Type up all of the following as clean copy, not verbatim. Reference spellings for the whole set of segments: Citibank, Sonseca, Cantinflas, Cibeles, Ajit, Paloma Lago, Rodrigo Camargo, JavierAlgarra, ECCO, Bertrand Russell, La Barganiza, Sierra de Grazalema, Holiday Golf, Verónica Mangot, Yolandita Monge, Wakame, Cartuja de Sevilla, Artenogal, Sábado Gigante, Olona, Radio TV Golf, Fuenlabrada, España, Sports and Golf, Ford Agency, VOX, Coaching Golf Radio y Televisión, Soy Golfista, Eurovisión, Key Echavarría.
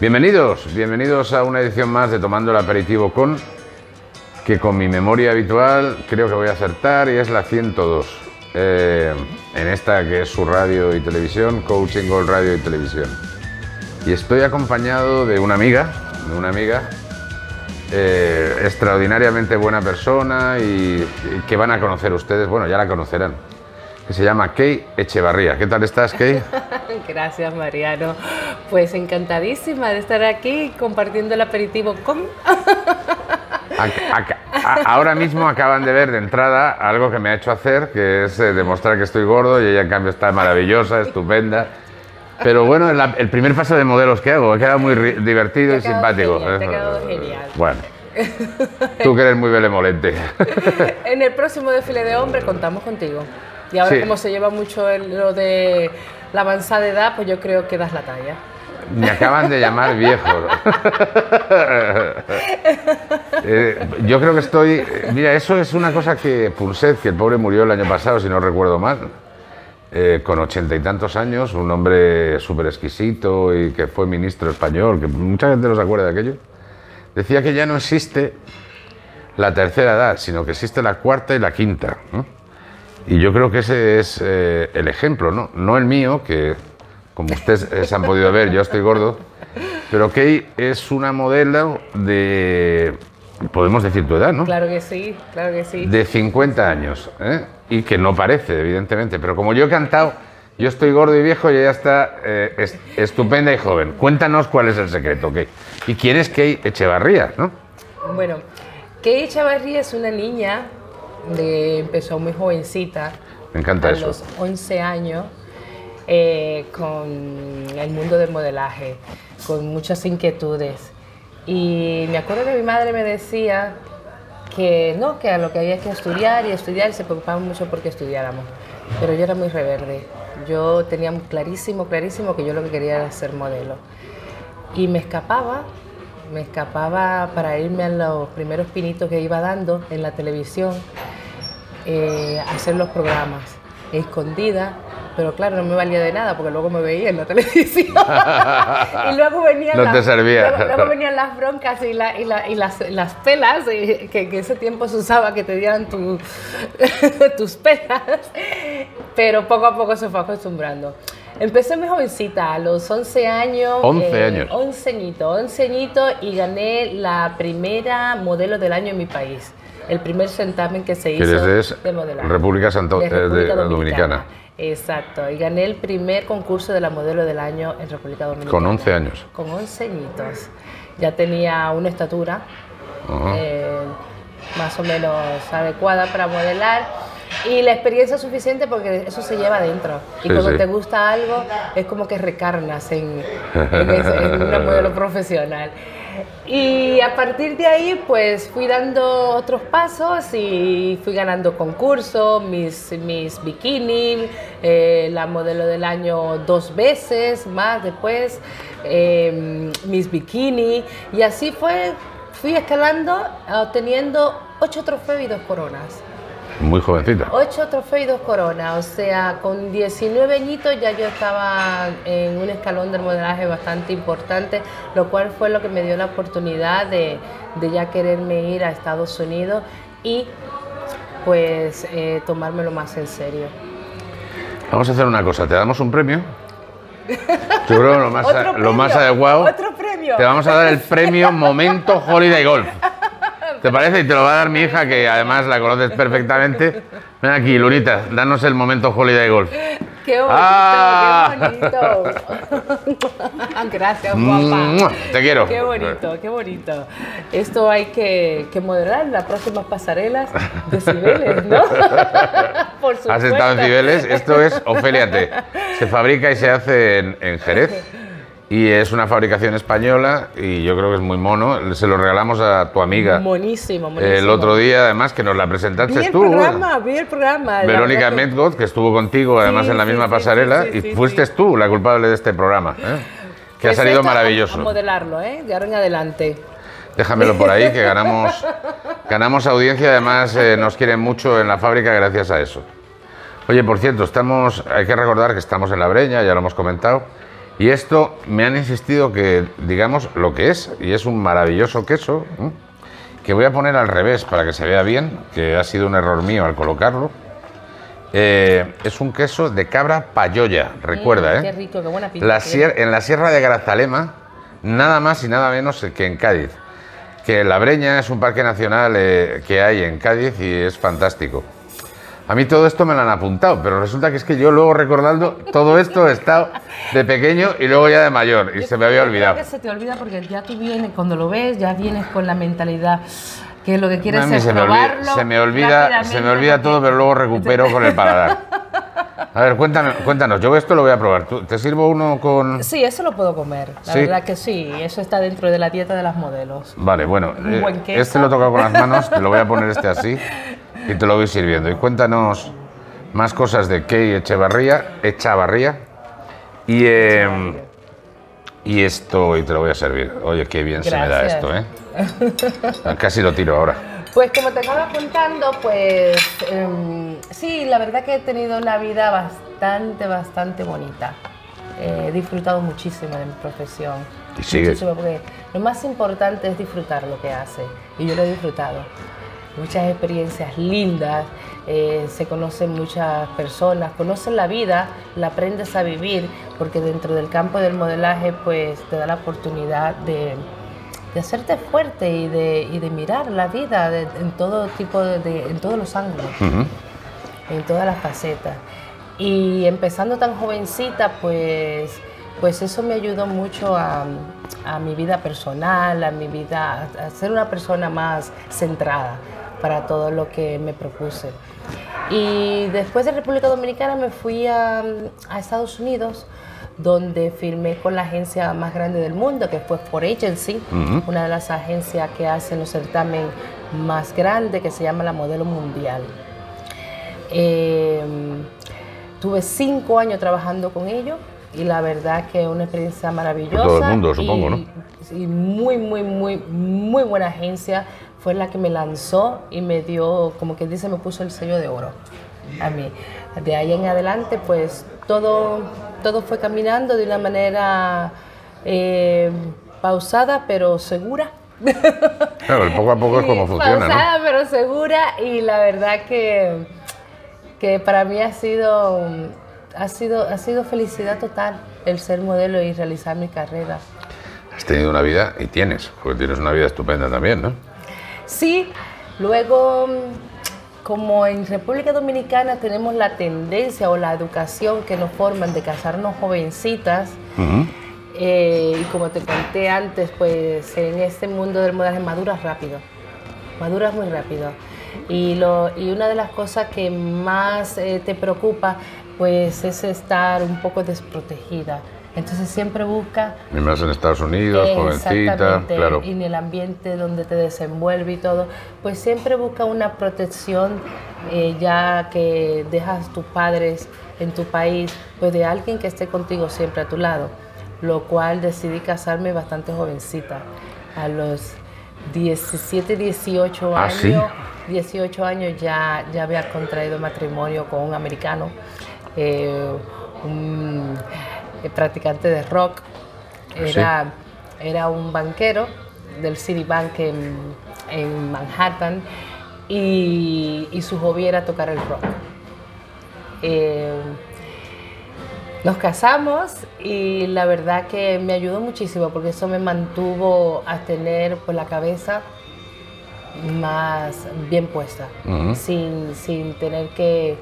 Bienvenidos, bienvenidos a una edición más de Tomando el Aperitivo con, que con mi memoria habitual creo que voy a acertar y es la 102. En esta que es su radio y televisión, Coaching Golf Radio y Televisión. Y estoy acompañado de una amiga extraordinariamente buena persona y que van a conocer ustedes, bueno, ya la conocerán, que se llama Key Echavarría. ¿Qué tal estás, Key? Gracias, Mariano. Pues encantadísima de estar aquí compartiendo el aperitivo con... Ahora mismo acaban de ver de entrada algo que me ha hecho hacer, que es demostrar que estoy gordo y ella en cambio está maravillosa, estupenda. Pero bueno, el primer paso de modelos que hago, ha quedado muy divertido y simpático. Genial, te ha quedado genial. Bueno. Tú que eres muy belemolente. En el próximo desfile de hombres contamos contigo. Y ahora sí, como se lleva mucho lo de la avanzada edad, pues yo creo que das la talla. Me acaban de llamar viejo. Yo creo que estoy... Mira, eso es una cosa que Purset, que el pobre murió el año pasado, si no recuerdo mal, con 80 y tantos años, un hombre súper exquisito y que fue ministro español, que mucha gente no se acuerda de aquello, decía que ya no existe la tercera edad, sino que existe la cuarta y la quinta, ¿no? Y yo creo que ese es el ejemplo, ¿no? No el mío, que como ustedes han podido ver, yo estoy gordo, pero Key es una modelo de, podemos decir tu edad, ¿no? Claro que sí, claro que sí. De 50 años, ¿eh? Y que no parece, evidentemente, pero como yo he cantado, yo estoy gordo y viejo y ella está estupenda y joven. Cuéntanos cuál es el secreto, Key. ¿Y quién es Key Echavarría, no? Bueno, Key Echavarría es una niña... empezó muy jovencita, me encanta eso, a los 11 años con el mundo del modelaje, con muchas inquietudes, y me acuerdo que mi madre me decía que no, que a lo que había que estudiar y estudiar, se preocupaba mucho porque estudiáramos, pero yo era muy rebelde, yo tenía clarísimo que yo lo que quería era ser modelo y me escapaba para irme a los primeros pinitos que iba dando en la televisión, hacer los programas escondida, Pero claro, no me valía de nada porque luego me veía en la televisión. Y luego venían, no te servía. Luego venían las broncas y las pelas, que ese tiempo se usaba que te dieran tus pelas. Pero poco a poco se fue acostumbrando. Empecé muy jovencita, a los 11 años. 11 añitos, y gané la primera modelo del año en mi país. El primer certamen que se hizo de modelaje. República Dominicana. Exacto, y gané el primer concurso de la modelo del año en República Dominicana. Con 11 años. Con 11 añitos. Ya tenía una estatura más o menos adecuada para modelar. Y la experiencia es suficiente porque eso se lleva adentro. Y cuando te gusta algo, es como que recarnas en un modelo profesional. Y a partir de ahí, pues fui dando otros pasos y fui ganando concursos, mis bikinis, la modelo del año 2 veces más después, mis bikinis. Y así fui escalando, obteniendo 8 trofeos y 2 coronas. Muy jovencita. 8 trofeos y 2 coronas, o sea, con 19 añitos ya yo estaba en un escalón del modelaje bastante importante, lo cual fue lo que me dio la oportunidad de ya quererme ir a Estados Unidos y pues tomármelo más en serio. Vamos a hacer una cosa, te damos un premio. Yo creo lo más adecuado. Otro premio. Te vamos a dar el premio Momento Holiday Golf. ¿Te parece? Y te lo va a dar mi hija, que además la conoces perfectamente. Ven aquí, Lunita, danos el momento Holiday Golf. ¡Qué bonito! ¡Ah! ¡Qué bonito! Gracias, papá. Te quiero. ¡Qué bonito, qué bonito! Esto hay que moderar las próximas pasarelas de Cibeles, ¿no? Por supuesto. Has estado en Cibeles. Esto es Ofelia T. Se fabrica y se hace en Jerez. Y es una fabricación española y yo creo que es muy mono. Se lo regalamos a tu amiga. Monísimo, monísimo. El otro día, además, que nos la presentaste vi el programa. Verónica Mangot, que estuvo contigo, además, en la misma pasarela. Y fuiste tú la culpable de este programa, ¿eh? Que ha salido maravilloso. A modelarlo, ¿eh? De ahora en adelante. Déjamelo por ahí, que ganamos audiencia. Además, nos quieren mucho en la fábrica gracias a eso. Oye, por cierto, hay que recordar que estamos en La Breña, ya lo hemos comentado. Y esto me han insistido que digamos lo que es, y es un maravilloso queso, ¿eh? Que voy a poner al revés para que se vea bien, que ha sido un error mío al colocarlo. Es un queso de cabra payoya, recuerda, qué rico, qué buena pinta. En la Sierra de Grazalema, nada más y nada menos que en Cádiz. Que La Breña es un parque nacional que hay en Cádiz y es fantástico. A mí todo esto me lo han apuntado, pero resulta que es que yo luego recordando todo esto he estado de pequeño y luego ya de mayor, y se me había olvidado. Creo que se te olvida porque ya tú vienes, cuando lo ves, ya vienes con la mentalidad que lo que quieres es probarlo. Se me olvida todo, pero luego recupero con el paladar. A ver, cuéntanos, yo esto lo voy a probar. ¿Te sirvo uno con...? Sí, eso lo puedo comer, la verdad que sí, eso está dentro de la dieta de las modelos. Vale, bueno, este lo he tocado con las manos, te lo voy a poner así. Y te lo voy sirviendo. Y cuéntanos más cosas de Key Echavarría. Y esto, y te lo voy a servir. Oye, qué bien se me da esto, ¿eh? Casi lo tiro ahora. Pues como te estaba contando, pues sí, la verdad que he tenido una vida bastante bonita. He disfrutado muchísimo de mi profesión. Y sigue. Porque lo más importante es disfrutar lo que hace. Y yo lo he disfrutado. Muchas experiencias lindas, se conocen muchas personas, conocen la vida, la aprendes a vivir, porque dentro del campo del modelaje pues te da la oportunidad de hacerte fuerte y de mirar la vida en todos los ángulos, en todas las facetas. Y empezando tan jovencita, pues eso me ayudó mucho a mi vida personal, a ser una persona más centrada para todo lo que me propuse. Y después de República Dominicana me fui a Estados Unidos, donde firmé con la agencia más grande del mundo, que fue Ford Agency, una de las agencias que hacen los certamen más grande, que se llama la Modelo Mundial. Tuve 5 años trabajando con ellos, y la verdad que es una experiencia maravillosa. Todo el mundo, supongo, ¿no? Y muy buena agencia. Fue la que me lanzó y me dio, como que dice, me puso el sello de oro a mí. De ahí en adelante, pues todo fue caminando de una manera pausada pero segura. Claro, el poco a poco es como funciona, ¿no? Pausada pero segura, y la verdad que para mí ha sido felicidad total el ser modelo y realizar mi carrera. Has tenido una vida, y tienes, porque tienes una vida estupenda también, ¿no? Sí, luego, como en República Dominicana tenemos la tendencia o la educación que nos forman de casarnos jovencitas, y como te conté antes, pues en este mundo del modelaje maduras muy rápido. Y una de las cosas que más te preocupa, pues es estar un poco desprotegida. Entonces siempre busca... Y más en Estados Unidos, jovencita, claro. Y en el ambiente donde te desenvuelve y todo, pues siempre busca una protección, ya que dejas tus padres en tu país, pues de alguien que esté contigo siempre a tu lado. Lo cual decidí casarme bastante jovencita, a los 17, 18 años. ¿Sí? 18 años ya había contraído matrimonio con un americano, un practicante de rock. Era, ¿sí? Era un banquero del Citibank en Manhattan, y su hobby era tocar el rock. Nos casamos y la verdad que me ayudó muchísimo, porque eso me mantuvo a tener por la cabeza más bien puesta, sin tener que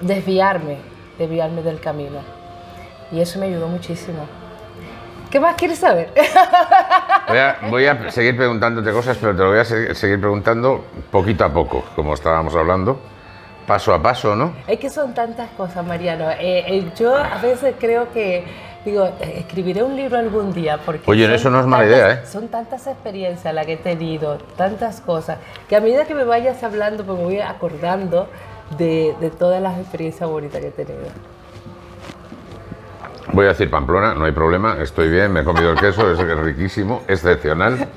desviarme del camino, y eso me ayudó muchísimo. ¿Qué más quieres saber? Voy a seguir preguntándote cosas, pero te lo voy a seguir preguntando poquito a poco, como estábamos hablando, paso a paso, ¿no? Es que son tantas cosas, Mariano. Yo a veces creo que digo, escribiré un libro algún día, porque... Oye, eso no es mala idea, ¿eh? Son tantas experiencias las que he tenido, tantas cosas, que a medida que me vayas hablando, pues me voy acordando de todas las experiencias bonitas que he tenido. Voy a decir Pamplona, no hay problema, estoy bien, me he comido el queso, es riquísimo, excepcional.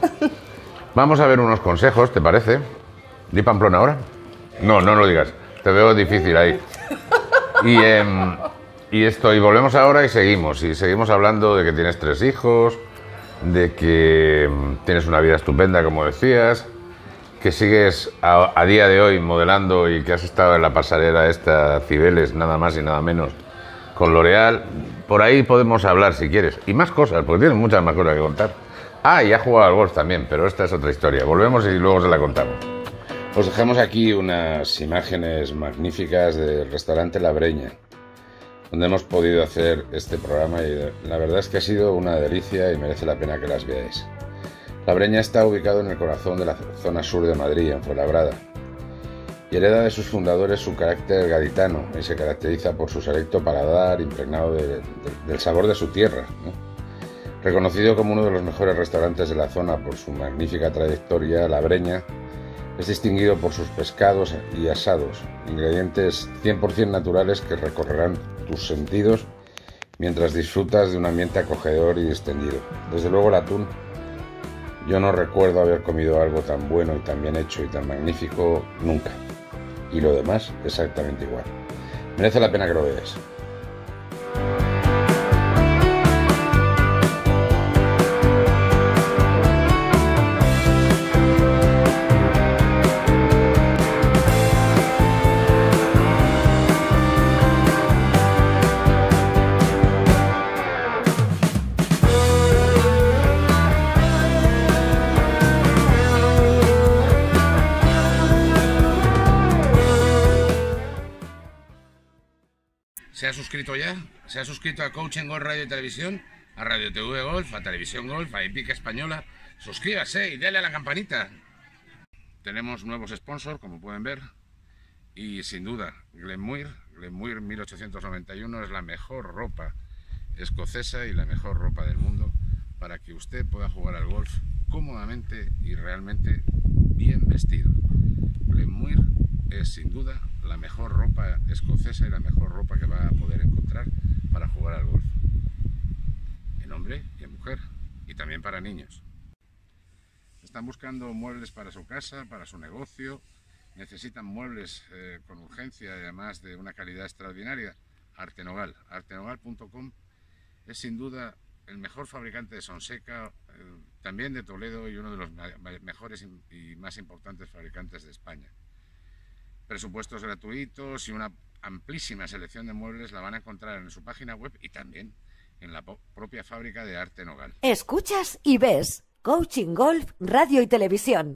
Vamos a ver unos consejos, ¿te parece? ¿Di Pamplona ahora? No, no lo digas, te veo difícil ahí. Y volvemos ahora y seguimos hablando de que tienes 3 hijos, de que tienes una vida estupenda, como decías, que sigues a día de hoy modelando y que has estado en la pasarela esta Cibeles, nada más y nada menos, con L'Oréal. Por ahí podemos hablar si quieres, y más cosas, porque tienes muchas más cosas que contar. Ah, y has jugado al golf también, pero esta es otra historia. Volvemos y luego se la contamos. Os dejamos aquí unas imágenes magníficas del restaurante La Breña, donde hemos podido hacer este programa, y la verdad es que ha sido una delicia y merece la pena que las veáis. La Breña está ubicado en el corazón de la zona sur de Madrid, en Fuenlabrada, y hereda de sus fundadores su carácter gaditano, y se caracteriza por su selecto paladar impregnado del sabor de su tierra, ¿no? Reconocido como uno de los mejores restaurantes de la zona por su magnífica trayectoria, La Breña es distinguido por sus pescados y asados, ingredientes 100% naturales que recorrerán tus sentidos mientras disfrutas de un ambiente acogedor y distendido. Desde luego el atún, yo no recuerdo haber comido algo tan bueno y tan bien hecho y tan magnífico nunca. Y lo demás, exactamente igual. Merece la pena que lo veas. ¿Se ha suscrito ya? ¿Se ha suscrito a Coaching Golf Radio y Televisión? A Radio TV Golf, a Televisión Golf, a Hípica Española. Suscríbase y dale a la campanita. Tenemos nuevos sponsors, como pueden ver. Y sin duda, Glenmuir. Glenmuir 1891 es la mejor ropa escocesa y la mejor ropa del mundo para que usted pueda jugar al golf cómodamente y realmente bien vestido. Glenmuir es sin duda la mejor ropa escocesa y la mejor ropa que va a poder encontrar para jugar al golf, en hombre y en mujer, y también para niños. Están buscando muebles para su casa, para su negocio, necesitan muebles con urgencia, además de una calidad extraordinaria, Artenogal. Artenogal.com es sin duda el mejor fabricante de Sonseca, también de Toledo, y uno de los mejores y más importantes fabricantes de España. Presupuestos gratuitos y una amplísima selección de muebles la van a encontrar en su página web y también en la propia fábrica de Artenogal. Escuchas y ves Coaching Golf Radio y Televisión.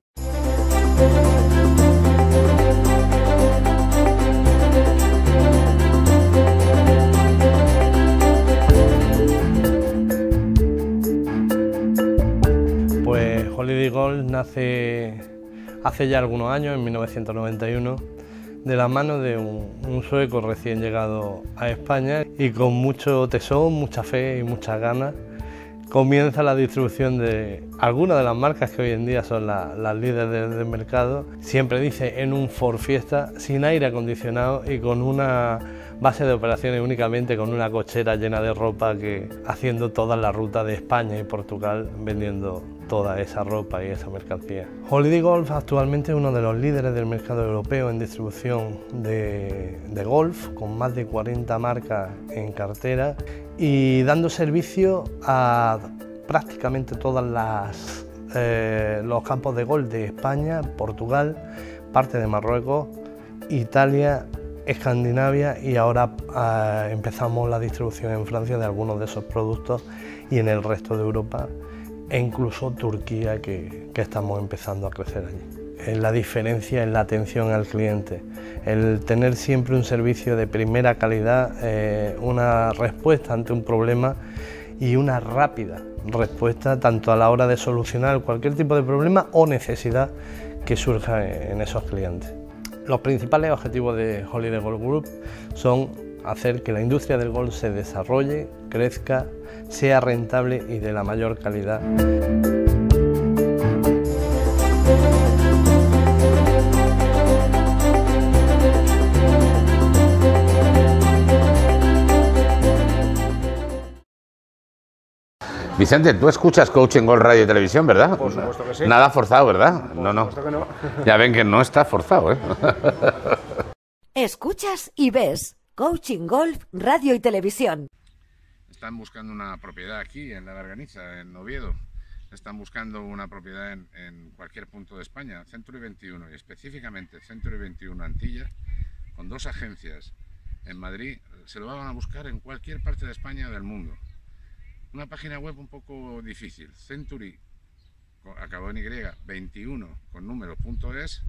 Pues Holiday Golf nace hace ya algunos años, en 1991, de la mano de un sueco recién llegado a España, y con mucho tesón, mucha fe y muchas ganas comienza la distribución de algunas de las marcas que hoy en día son las líderes del mercado. Siempre dice en un Ford Fiesta sin aire acondicionado y con una base de operaciones únicamente con una cochera llena de ropa, que haciendo toda la ruta de España y Portugal vendiendo toda esa ropa y esa mercancía. Holiday Golf actualmente es uno de los líderes del mercado europeo en distribución de golf, con más de 40 marcas en cartera y dando servicio a prácticamente todas los campos de golf de España, Portugal, parte de Marruecos, Italia, Escandinavia, y ahora empezamos la distribución en Francia de algunos de esos productos y en el resto de Europa, e incluso Turquía, que estamos empezando a crecer allí. La diferencia es la atención al cliente, el tener siempre un servicio de primera calidad, una respuesta ante un problema y una rápida respuesta tanto a la hora de solucionar cualquier tipo de problema o necesidad que surja en esos clientes. Los principales objetivos de Holiday Golf Group son hacer que la industria del golf se desarrolle, crezca, sea rentable y de la mayor calidad. Vicente, tú escuchas Coaching Golf Radio y Televisión, ¿verdad? Por supuesto que sí. Nada forzado, ¿verdad? Por no. Que no. Ya ven que no está forzado, ¿eh? Escuchas y ves Coaching Golf Radio y Televisión. Están buscando una propiedad aquí, en La Barganiza, en Oviedo. Están buscando una propiedad en cualquier punto de España. Century21, y específicamente Century21 Antilla, con dos agencias en Madrid, se lo van a buscar en cualquier parte de España del mundo. Una página web un poco difícil, Century, acabado en Y, 21, con número.es,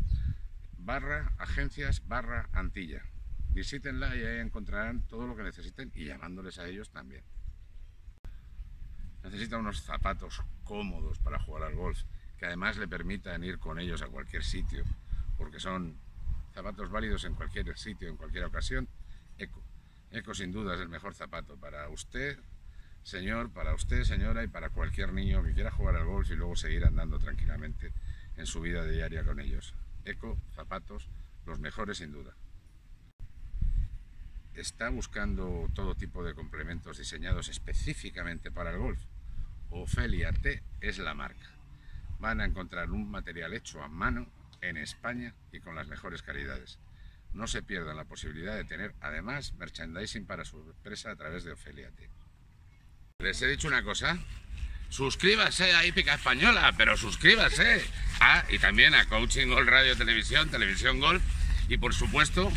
/agencias/Antilla. Visítenla y ahí encontrarán todo lo que necesiten, y llamándoles a ellos también. Necesita unos zapatos cómodos para jugar al golf, que además le permitan ir con ellos a cualquier sitio, porque son zapatos válidos en cualquier sitio, en cualquier ocasión. ECCO. ECCO sin duda es el mejor zapato para usted, señor, para usted, señora, y para cualquier niño que quiera jugar al golf y luego seguir andando tranquilamente en su vida diaria con ellos. ECCO, zapatos, los mejores sin duda. Está buscando todo tipo de complementos diseñados específicamente para el golf. Ofelia T es la marca. Van a encontrar un material hecho a mano en España y con las mejores calidades. No se pierdan la posibilidad de tener además merchandising para su empresa a través de Ofelia T. Les he dicho una cosa, suscríbase a Hípica Española, pero suscríbase y también a Coaching Golf Radio Televisión, Televisión Golf y por supuesto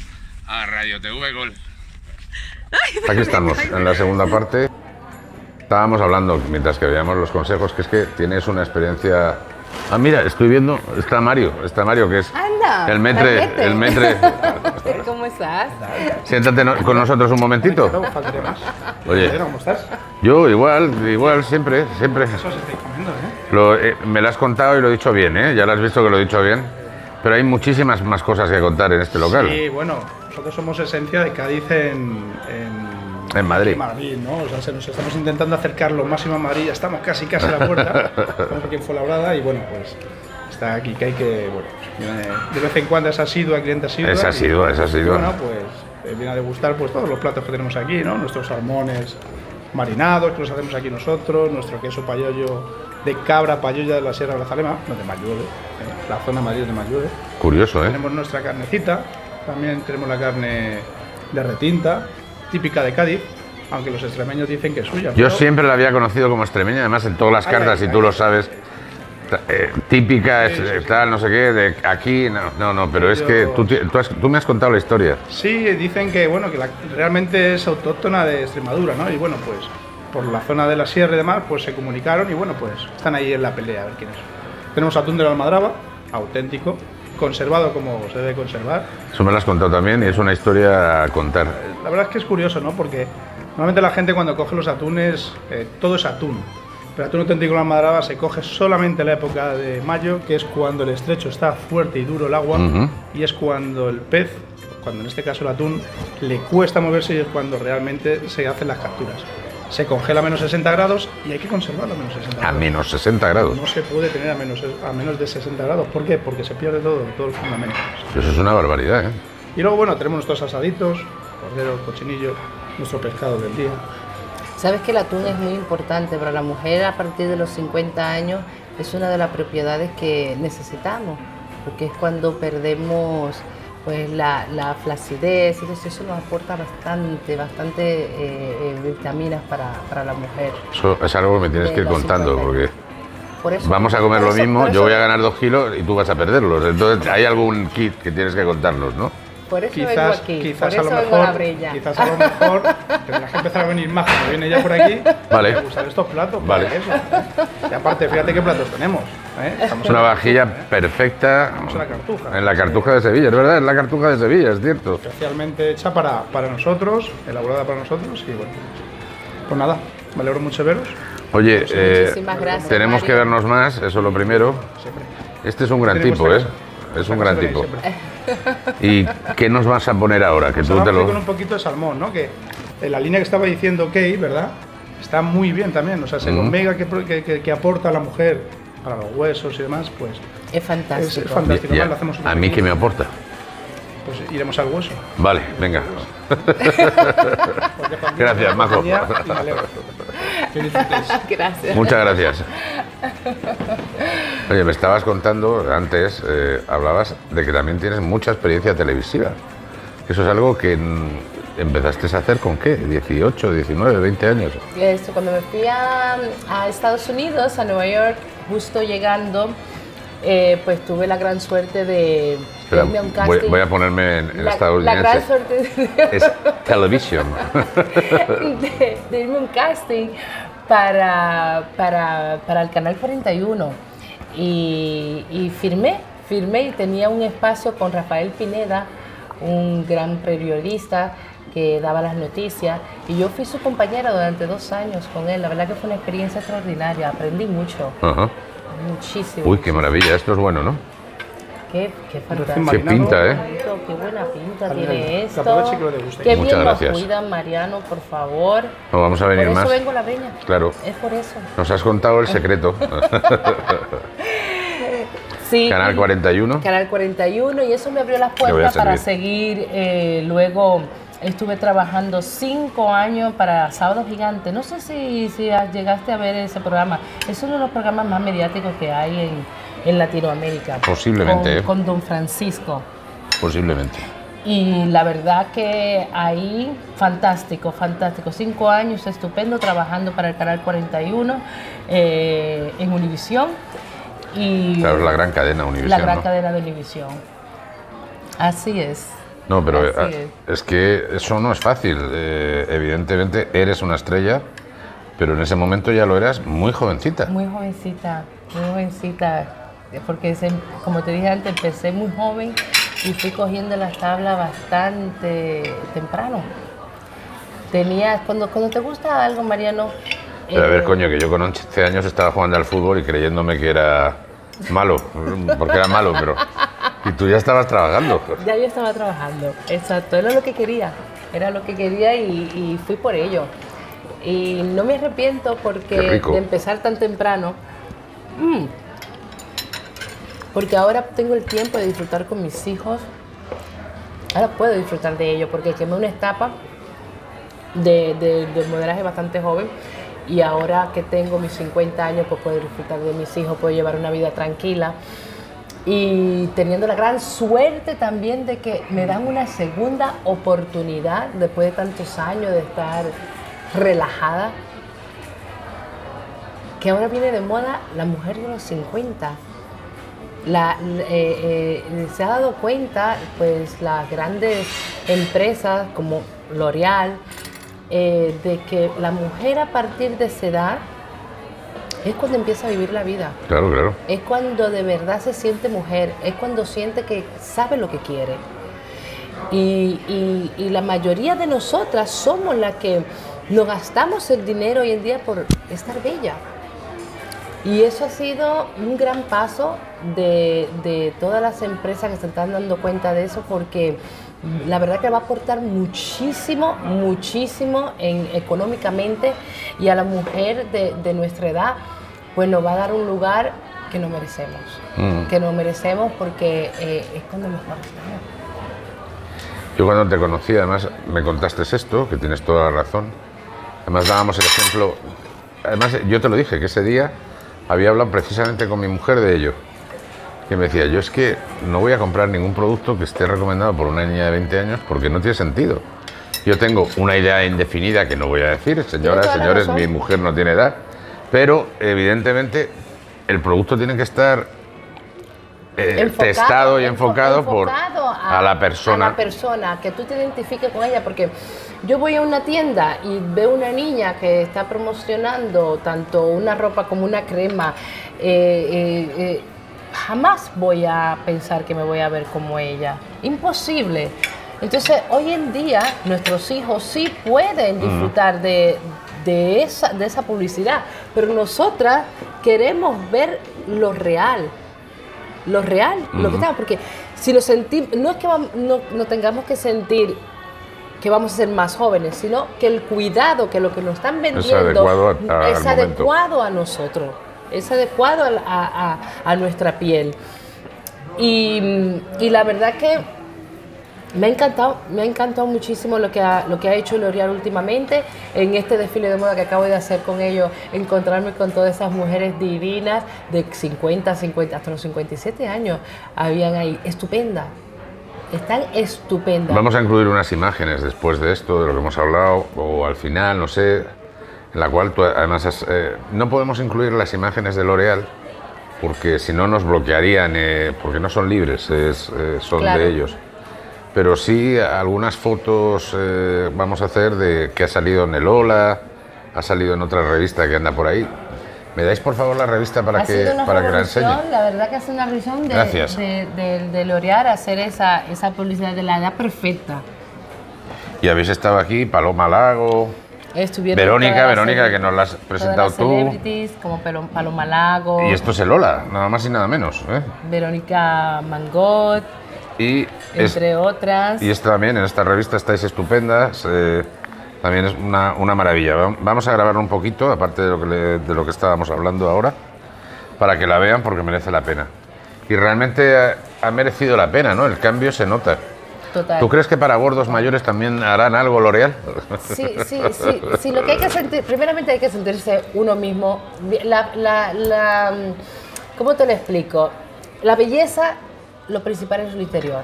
a Radio TV Golf. Aquí estamos, en la segunda parte. Estábamos hablando, mientras que veíamos los consejos, que es que tienes una experiencia... Ah, mira, estoy viendo, está Mario, que es el metre. ¿Cómo estás? Siéntate con nosotros un momentito. Oye, ¿cómo estás? Yo igual, siempre. Eso se está comiendo, ¿eh? Me lo has contado y lo he dicho bien, ¿eh? Ya lo has visto que lo he dicho bien. Pero hay muchísimas más cosas que contar en este local. Sí, bueno, nosotros somos esencia de Cádiz en Madrid. En Madrid, ¿no? O sea, nos estamos intentando acercar lo máximo a Madrid, ya estamos casi a la puerta. Estamos aquí en Fuenlabrada y bueno, pues está aquí que bueno, de vez en cuando es asidua, cliente asidua. Es asidua. Bueno, pues viene a degustar pues todos los platos que tenemos aquí, ¿no? Nuestros salmones marinados que los hacemos aquí nosotros, nuestro queso payollo de Cabra, Payoya de la Sierra de Grazalema, donde más llueve, en la zona de Madrid donde más llueve. Curioso, ¿eh? Tenemos nuestra carnecita, también tenemos la carne de retinta, típica de Cádiz, aunque los extremeños dicen que es suya. Yo siempre la había conocido como extremeña, además en todas las cartas, y tú lo sabes, típica, es tal, no sé qué, de aquí, no, pero es que tú me has contado la historia. Sí, dicen que, bueno, que realmente es autóctona de Extremadura, ¿no? Y bueno, pues por la zona de la sierra y demás, pues se comunicaron y bueno, pues están ahí en la pelea, a ver quién es. Tenemos atún de la Almadraba, auténtico, conservado como se debe conservar. Eso me lo has contado también y es una historia a contar. La verdad es que es curioso, ¿no? Porque normalmente la gente cuando coge los atunes, todo es atún. Pero atún auténtico de la Almadraba se coge solamente en la época de mayo, que es cuando el estrecho está fuerte y duro el agua, y es cuando el pez, cuando en este caso el atún, le cuesta moverse y es cuando realmente se hacen las capturas. Se congela a menos 60 grados y hay que conservarlo a menos 60 grados. A menos 60 grados. No se puede tener a menos de 60 grados. ¿Por qué? Porque se pierde todo el fundamento. Eso es una barbaridad, ¿eh? Y luego, bueno, tenemos nuestros asaditos, cordero, cochinillo, nuestro pescado del día. Sabes que el atún es muy importante para la mujer a partir de los 50 años. Es una de las propiedades que necesitamos, porque es cuando perdemos pues la flacidez, entonces eso nos aporta bastante vitaminas para la mujer. Eso es algo que me tienes que ir contando, porque por eso, vamos a comer lo mismo, yo voy a ganar 2 kilos y tú vas a perderlos, entonces hay algún kit que tienes que contarnos, ¿no? Por eso quizás, vengo aquí, quizás, por eso vengo a La Breña. Quizás a lo mejor tendrás que empezar a venir más, como viene ya por aquí, vale. Usar estos platos, vale. Para eso. Y aparte, fíjate qué platos tenemos, ¿eh? Es una vajilla perfecta. Estamos en la Cartuja. En la Cartuja de Sevilla, es verdad, es la Cartuja de Sevilla, es cierto. Especialmente hecha para nosotros, elaborada para nosotros, y bueno, pues nada, me alegro mucho veros. Oye, pues, muchísimas gracias, tenemos Mario. Que vernos más, eso es lo primero. Siempre. Este es un gran tipo, ¿eh? Es un gran tipo. ¿Y qué nos vas a poner ahora? Que tú te lo... Con un poquito de salmón, ¿no? Que la línea que estaba diciendo Key, ¿verdad? Está muy bien también, o sea, el omega que aporta a la mujer para los huesos y demás, pues... Es fantástico. Es fantástico. Ya, hacemos ¿a mí qué me aporta? Pues iremos al hueso. Vale, venga. Gracias, Majo. Gracias. Muchas gracias. Oye, me estabas contando antes, hablabas de que también tienes mucha experiencia televisiva. Eso es algo que empezaste a hacer con ¿qué? 18, 19, 20 años. Eso, cuando me fui a Estados Unidos, a Nueva York, justo llegando, pues tuve la gran suerte de... Espera, voy a ponerme en estadounidense. La gran suerte de... Es televisión. de irme a un casting para el Canal 41. Y firmé y tenía un espacio con Rafael Pineda, un gran periodista que daba las noticias, y yo fui su compañera durante 2 años con él. La verdad que fue una experiencia extraordinaria, aprendí mucho, muchísimo. Uy, qué maravilla, esto es bueno, ¿no? Qué fantástico. Qué pinta, ¿eh? Qué buena pinta tiene esto. Qué bien nos cuidan, Mariano, por favor. No, vamos a venir más. Por eso vengo a La Breña. Claro. Es por eso. Nos has contado el secreto. Sí. Canal 41. Canal 41, y eso me abrió las puertas para seguir. Luego estuve trabajando 5 años para Sábado Gigante. No sé si llegaste a ver ese programa. Es uno de los programas más mediáticos que hay en Latinoamérica. Posiblemente. Con Don Francisco. Posiblemente. Y la verdad que ahí, fantástico, fantástico. 5 años, estupendo, trabajando para el Canal 41 en Univisión. Y claro, la gran cadena Univisión. La gran cadena de Univisión. Así es. No, pero es que eso no es fácil. Evidentemente eres una estrella, pero en ese momento ya lo eras muy jovencita. Muy jovencita, muy jovencita. Porque como te dije antes, empecé muy joven y fui cogiendo las tablas bastante temprano. Tenías, cuando te gusta algo, Mariano... Pero a ver, coño, que yo con 11 años estaba jugando al fútbol y creyéndome que era malo, porque era malo, pero... Y tú ya estabas trabajando. Ya yo estaba trabajando, exacto, era lo que quería y fui por ello. Y no me arrepiento porque de empezar tan temprano... Porque ahora tengo el tiempo de disfrutar con mis hijos. Ahora puedo disfrutar de ellos porque quemé una etapa de modelaje bastante joven y ahora que tengo mis 50 años, pues puedo disfrutar de mis hijos, puedo llevar una vida tranquila. Y teniendo la gran suerte también de que me dan una segunda oportunidad después de tantos años de estar relajada. Que ahora viene de moda la mujer de los 50. Se ha dado cuenta, pues, las grandes empresas como L'Oréal, de que la mujer a partir de esa edad es cuando empieza a vivir la vida. Claro, claro. Es cuando de verdad se siente mujer, es cuando siente que sabe lo que quiere. Y la mayoría de nosotras somos las que nos gastamos el dinero hoy en día por estar bella. Y eso ha sido un gran paso de todas las empresas que se están dando cuenta de eso, porque la verdad que va a aportar muchísimo, muchísimo económicamente, y a la mujer de nuestra edad, pues nos va a dar un lugar que nos merecemos. Que nos merecemos, porque es cuando mejor estamos. Yo cuando te conocí, además, me contaste esto, que tienes toda la razón. Además, dábamos el ejemplo. Además, yo te lo dije, que ese día había hablado precisamente con mi mujer de ello, que me decía, yo es que no voy a comprar ningún producto que esté recomendado por una niña de 20 años porque no tiene sentido. Yo tengo una idea indefinida que no voy a decir, señoras, señores, mi mujer no tiene edad, pero evidentemente el producto tiene que estar testado y enfocado por a la persona. A la persona, que tú te identifiques con ella, porque yo voy a una tienda y veo una niña que está promocionando tanto una ropa como una crema. Jamás voy a pensar que me voy a ver como ella. Imposible. Entonces, hoy en día, nuestros hijos sí pueden disfrutar de esa publicidad, pero nosotras queremos ver lo real. Lo real, lo que está, porque si nos sentimos, no es que no tengamos que sentir que vamos a ser más jóvenes, sino que el cuidado, que lo que nos están vendiendo es adecuado a nosotros, es adecuado a nuestra piel. Y la verdad que me ha encantado muchísimo lo que ha hecho L'Oréal últimamente. En este desfile de moda que acabo de hacer con ellos, encontrarme con todas esas mujeres divinas de 50, hasta los 57 años habían ahí, estupendas. Están estupendas. Vamos a incluir unas imágenes después de esto, de lo que hemos hablado, o al final, no sé, en la cual tú además has, no podemos incluir las imágenes de L'Oréal porque si no nos bloquearían, porque no son libres, son claro, de ellos. Pero sí algunas fotos vamos a hacer de que ha salido en el Hola, ha salido en otra revista que anda por ahí. ¿Me dais por favor la revista para que la enseñe? La verdad que hace una revisión de L'Oréal, hacer esa publicidad de la edad perfecta. Y habéis estado aquí, Paloma Lago, Verónica, que nos la has presentado tú. Como Paloma Lago. Y esto es el Hola, nada más y nada menos, ¿eh? Verónica Mangot. Y entre otras. Y esto también, en esta revista estáis estupendas. También es una maravilla. Vamos a grabar un poquito, aparte de lo que estábamos hablando ahora, para que la vean, porque merece la pena. Y realmente ha merecido la pena, ¿no? El cambio se nota. Total. ¿Tú crees que para gordos mayores también harán algo L'Oréal? Sí. Lo que hay que sentir, primeramente hay que sentirse uno mismo. ¿Cómo te lo explico? La belleza, lo principal es lo interior.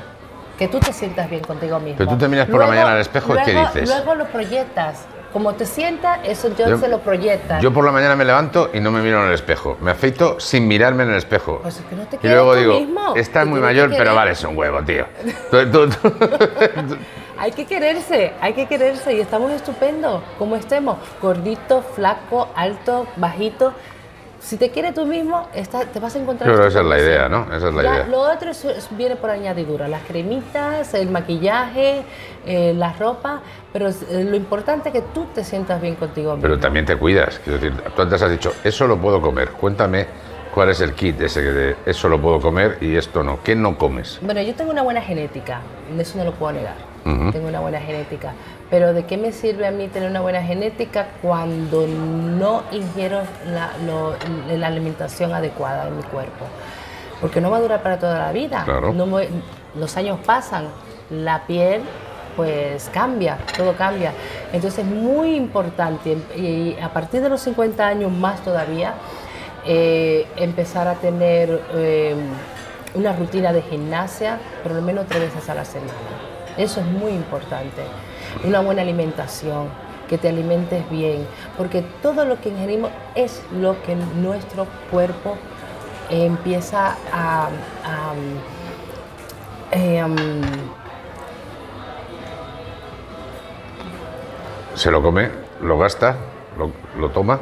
Que tú te sientas bien contigo mismo. Pero tú te miras por la mañana al espejo y ¿qué dices? Luego lo proyectas. Como te sientas, eso yo se lo proyecta. Yo por la mañana me levanto y no me miro en el espejo. Me afeito sin mirarme en el espejo. Pues es que no te quieres. Y luego digo, estás muy mayor, pero vale, es un huevo, tío. Hay que quererse y estamos estupendo como estemos. Gordito, flaco, alto, bajito. Si te quieres tú mismo, te vas a encontrar. Pero esa es la idea, ¿no? Esa es la idea. Lo otro viene por añadidura, las cremitas, el maquillaje, la ropa, pero lo importante es que tú te sientas bien contigo mismo. Pero también te cuidas, quiero decir, tú antes has dicho, eso lo puedo comer, cuéntame cuál es el kit ese de eso lo puedo comer y esto no, ¿qué no comes? Bueno, yo tengo una buena genética, eso no lo puedo negar, tengo una buena genética, pero ¿de qué me sirve a mí tener una buena genética cuando no ingiero la alimentación adecuada en mi cuerpo? Porque no va a durar para toda la vida, claro. Los años pasan, la piel pues cambia, todo cambia. Entonces es muy importante, y a partir de los 50 años más todavía, empezar a tener una rutina de gimnasia por lo menos 3 veces a la semana. Eso es muy importante. Una buena alimentación, que te alimentes bien, porque todo lo que ingerimos es lo que nuestro cuerpo empieza a se lo come, lo gasta, lo toma.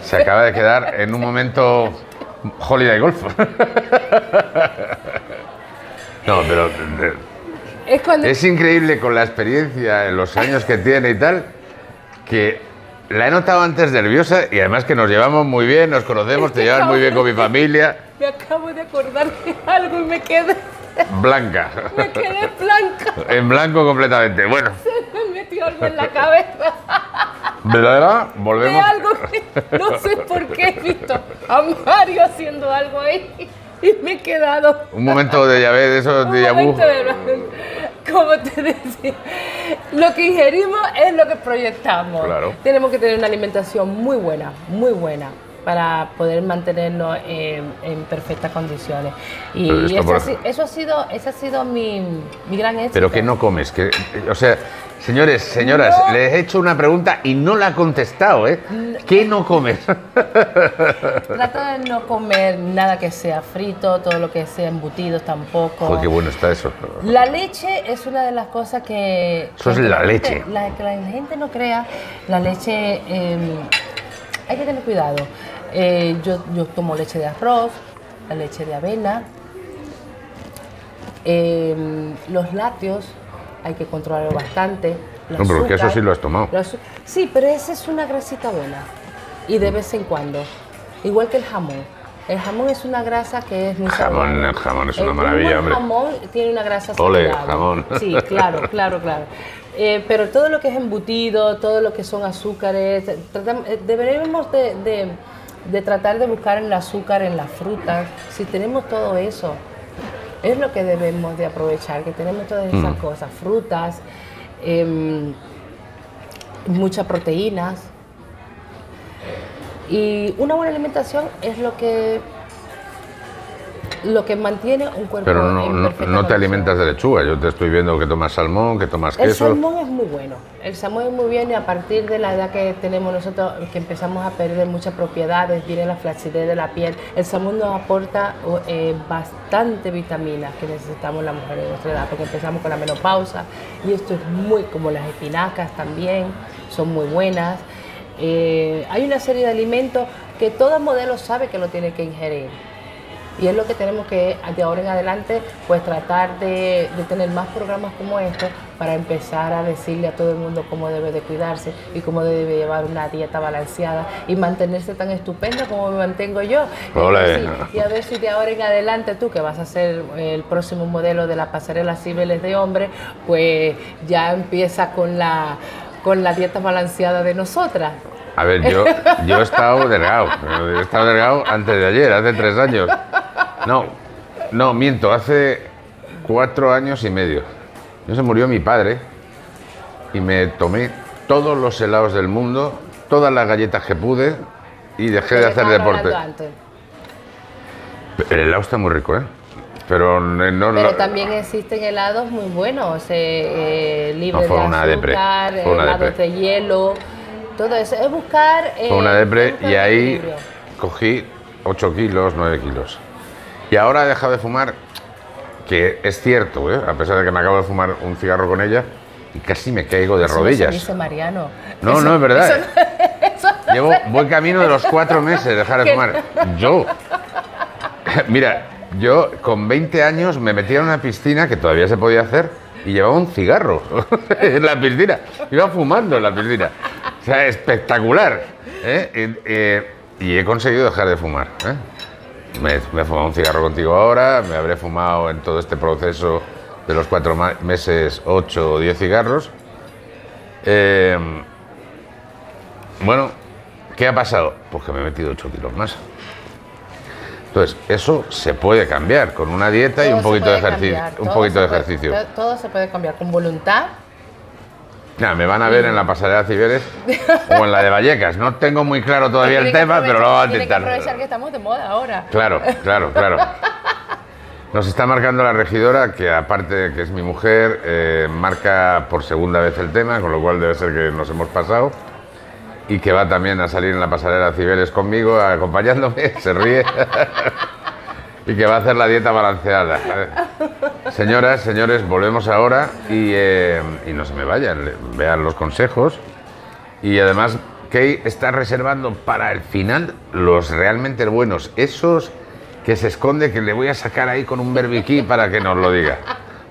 Se acaba de quedar en un momento Holiday Golf. No, pero es increíble con la experiencia en los años que tiene y tal, que la he notado antes nerviosa y además que nos llevamos muy bien, nos conocemos, te llevas muy bien con mi familia. Me acabo de acordar de algo y me quedé blanca. Me quedé blanca. En blanco completamente. Bueno. Se me metió algo en la cabeza. ¿Verdad? Volvemos. De algo que no sé por qué he visto a Mario haciendo algo ahí y me he quedado. Un momento de llave de esos de yabú. Como te decía, lo que ingerimos es lo que proyectamos. Claro. Tenemos que tener una alimentación muy buena, para poder mantenernos en perfectas condiciones. Y eso ha sido mi gran éxito. Pero que no comes, que, o sea, señores, señoras, no. Les he hecho una pregunta y no la ha contestado, ¿eh? ¿Qué no comes? Trato de no comer nada que sea frito, todo lo que sea embutidos tampoco. Joder, qué bueno está eso. La leche es una de las cosas que... Eso es la leche. Que la gente no crea, la leche... hay que tener cuidado. Yo tomo leche de arroz, la leche de avena. Los lácteos hay que controlarlo bastante. No, pero azúcar, que eso sí lo has tomado. Sí, pero esa es una grasita buena. Y de vez en cuando. Igual que el jamón. El jamón es una grasa que es muy saludable. El jamón es una maravilla, hombre. El jamón tiene una grasa saludable. Ole, jamón. Sí, claro, claro, claro. Pero todo lo que es embutido, todo lo que son azúcares, deberíamos de tratar de buscar el azúcar en las frutas. Si tenemos todo eso, es lo que debemos de aprovechar, que tenemos todas esas cosas, frutas, muchas proteínas. Y una buena alimentación es lo que mantiene un cuerpo. Pero no te alimentas de lechuga. Yo te estoy viendo que tomas salmón, que tomas queso. El salmón es muy bueno. El salmón es muy bien, y a partir de la edad que tenemos nosotros, que empezamos a perder muchas propiedades, viene la flacidez de la piel. El salmón nos aporta bastante vitaminas que necesitamos las mujeres de nuestra edad, porque empezamos con la menopausa, y esto es muy como las espinacas también, son muy buenas. Hay una serie de alimentos que todo modelo sabe que lo tiene que ingerir. Y es lo que tenemos que, de ahora en adelante, pues tratar de tener más programas como estos para empezar a decirle a todo el mundo cómo debe de cuidarse y cómo debe llevar una dieta balanceada y mantenerse tan estupenda como me mantengo yo. Y a ver si de ahora en adelante tú, que vas a ser el próximo modelo de la pasarela Cibeles de hombre, pues ya empieza con la dieta balanceada de nosotras. A ver, yo he estado delgado. He estado delgado antes de ayer, hace 3 años. No, miento, hace 4 años y medio. Se murió mi padre y me tomé todos los helados del mundo, todas las galletas que pude y dejé de hacer deporte. El helado está muy rico, ¿eh? Pero también existen helados muy buenos, libres de azúcar, helados de hielo. Todo eso es buscar. Una depre, y ahí cogí 8 kilos, 9 kilos. Y ahora he dejado de fumar, que es cierto, ¿eh? A pesar de que me acabo de fumar un cigarro con ella y casi me caigo de rodillas. Eso dice Mariano. No, es verdad. Eso no llevo buen camino de los 4 meses de dejar de fumar. Yo. Mira, yo con 20 años me metí en una piscina que todavía se podía hacer y llevaba un cigarro en la piscina. Iba fumando en la piscina. O sea, espectacular, ¿eh? Y he conseguido dejar de fumar, ¿eh? Me he fumado un cigarro contigo ahora, me habré fumado en todo este proceso de los 4 meses 8 o 10 cigarros. Bueno, ¿qué ha pasado? Pues que me he metido 8 kilos más. Entonces, eso se puede cambiar con una dieta todo y un poquito de ejercicio. Todo se puede cambiar con voluntad. Nah, me van a ver en la pasarela de Cibeles o en la de Vallecas. No tengo muy claro todavía el tema, pero lo vamos a intentar. Hay que aprovechar que estamos de moda ahora. Claro, claro, claro. Nos está marcando la regidora, que aparte de que es mi mujer, marca por segunda vez el tema, con lo cual debe ser que nos hemos pasado, y que va también a salir en la pasarela Cibeles conmigo, acompañándome, se ríe, y que va a hacer la dieta balanceada. Señoras, señores, volvemos ahora y no se me vayan, vean los consejos. Y además, Key está reservando para el final los realmente buenos, esos que se esconde, que le voy a sacar ahí con un berbiquí para que nos lo diga.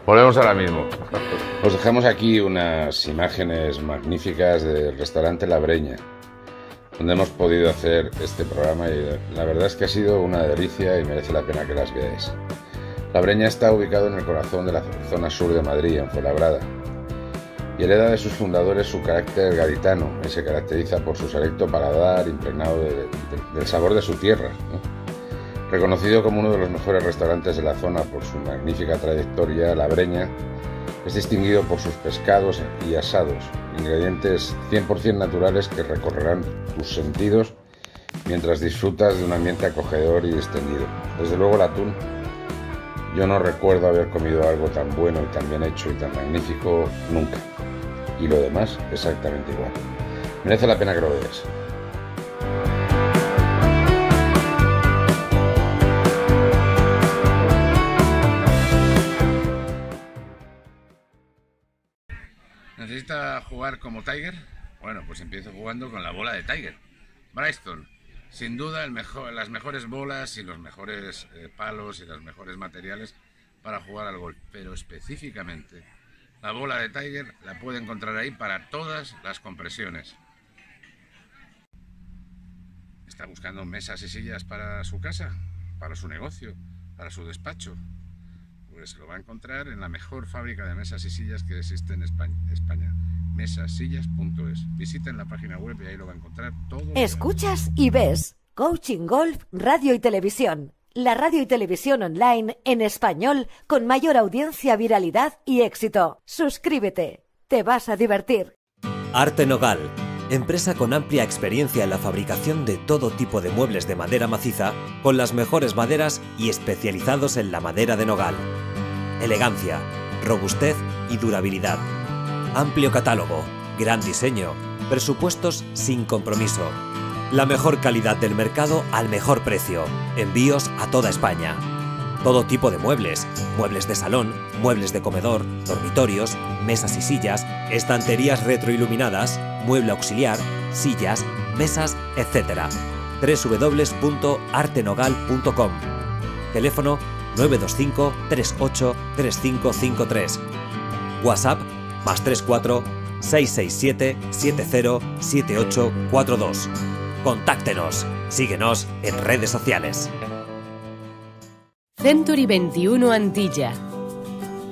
Volvemos ahora mismo. Os dejamos aquí unas imágenes magníficas del restaurante La Breña, donde hemos podido hacer este programa, y la verdad es que ha sido una delicia y merece la pena que las veáis. La Breña está ubicado en el corazón de la zona sur de Madrid, en Fuenlabrada, y hereda de sus fundadores su carácter gaditano, y se caracteriza por su selecto paladar impregnado del sabor de su tierra, ¿no? Reconocido como uno de los mejores restaurantes de la zona por su magnífica trayectoria, La Breña es distinguido por sus pescados y asados, ingredientes 100% naturales que recorrerán tus sentidos mientras disfrutas de un ambiente acogedor y extendido. Desde luego el atún. Yo no recuerdo haber comido algo tan bueno y tan bien hecho y tan magnífico nunca. Y lo demás, exactamente igual. Merece la pena que lo veas. ¿Necesita jugar como Tiger? Bueno, pues empiezo jugando con la bola de Tiger. Bryston, sin duda las mejores bolas y los mejores palos y los mejores materiales para jugar al golf. Pero específicamente, la bola de Tiger la puede encontrar ahí para todas las compresiones. Está buscando mesas y sillas para su casa, para su negocio, para su despacho. Pues se lo va a encontrar en la mejor fábrica de mesas y sillas que existe en España. Mesasillas.es. Visiten la página web y ahí lo va a encontrar todo. Escuchas y ves Coaching Golf Radio y Televisión. La radio y televisión online en español con mayor audiencia, viralidad y éxito. Suscríbete. Te vas a divertir. Artenogal. Empresa con amplia experiencia en la fabricación de todo tipo de muebles de madera maciza, con las mejores maderas y especializados en la madera de nogal. Elegancia, robustez y durabilidad. Amplio catálogo, gran diseño, presupuestos sin compromiso. La mejor calidad del mercado al mejor precio. Envíos a toda España. Todo tipo de muebles, muebles de salón, muebles de comedor, dormitorios, mesas y sillas, estanterías retroiluminadas, mueble auxiliar, sillas, mesas, etc. www.artenogal.com. Teléfono 925 38 3553. WhatsApp +34 667 707842. Contáctenos. Síguenos en redes sociales. Century21 Antilla,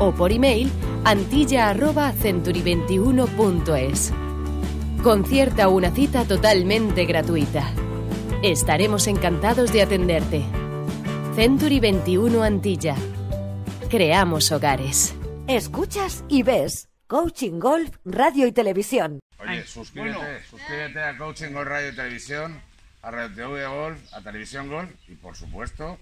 o por email antilla@century21.es. Concierta una cita totalmente gratuita. Estaremos encantados de atenderte. Century21 Antilla. Creamos hogares. Escuchas y ves Coaching Golf Radio y Televisión. Oye, suscríbete a Coaching Golf Radio y Televisión, a Radio TV Golf, a Televisión Golf y, por supuesto,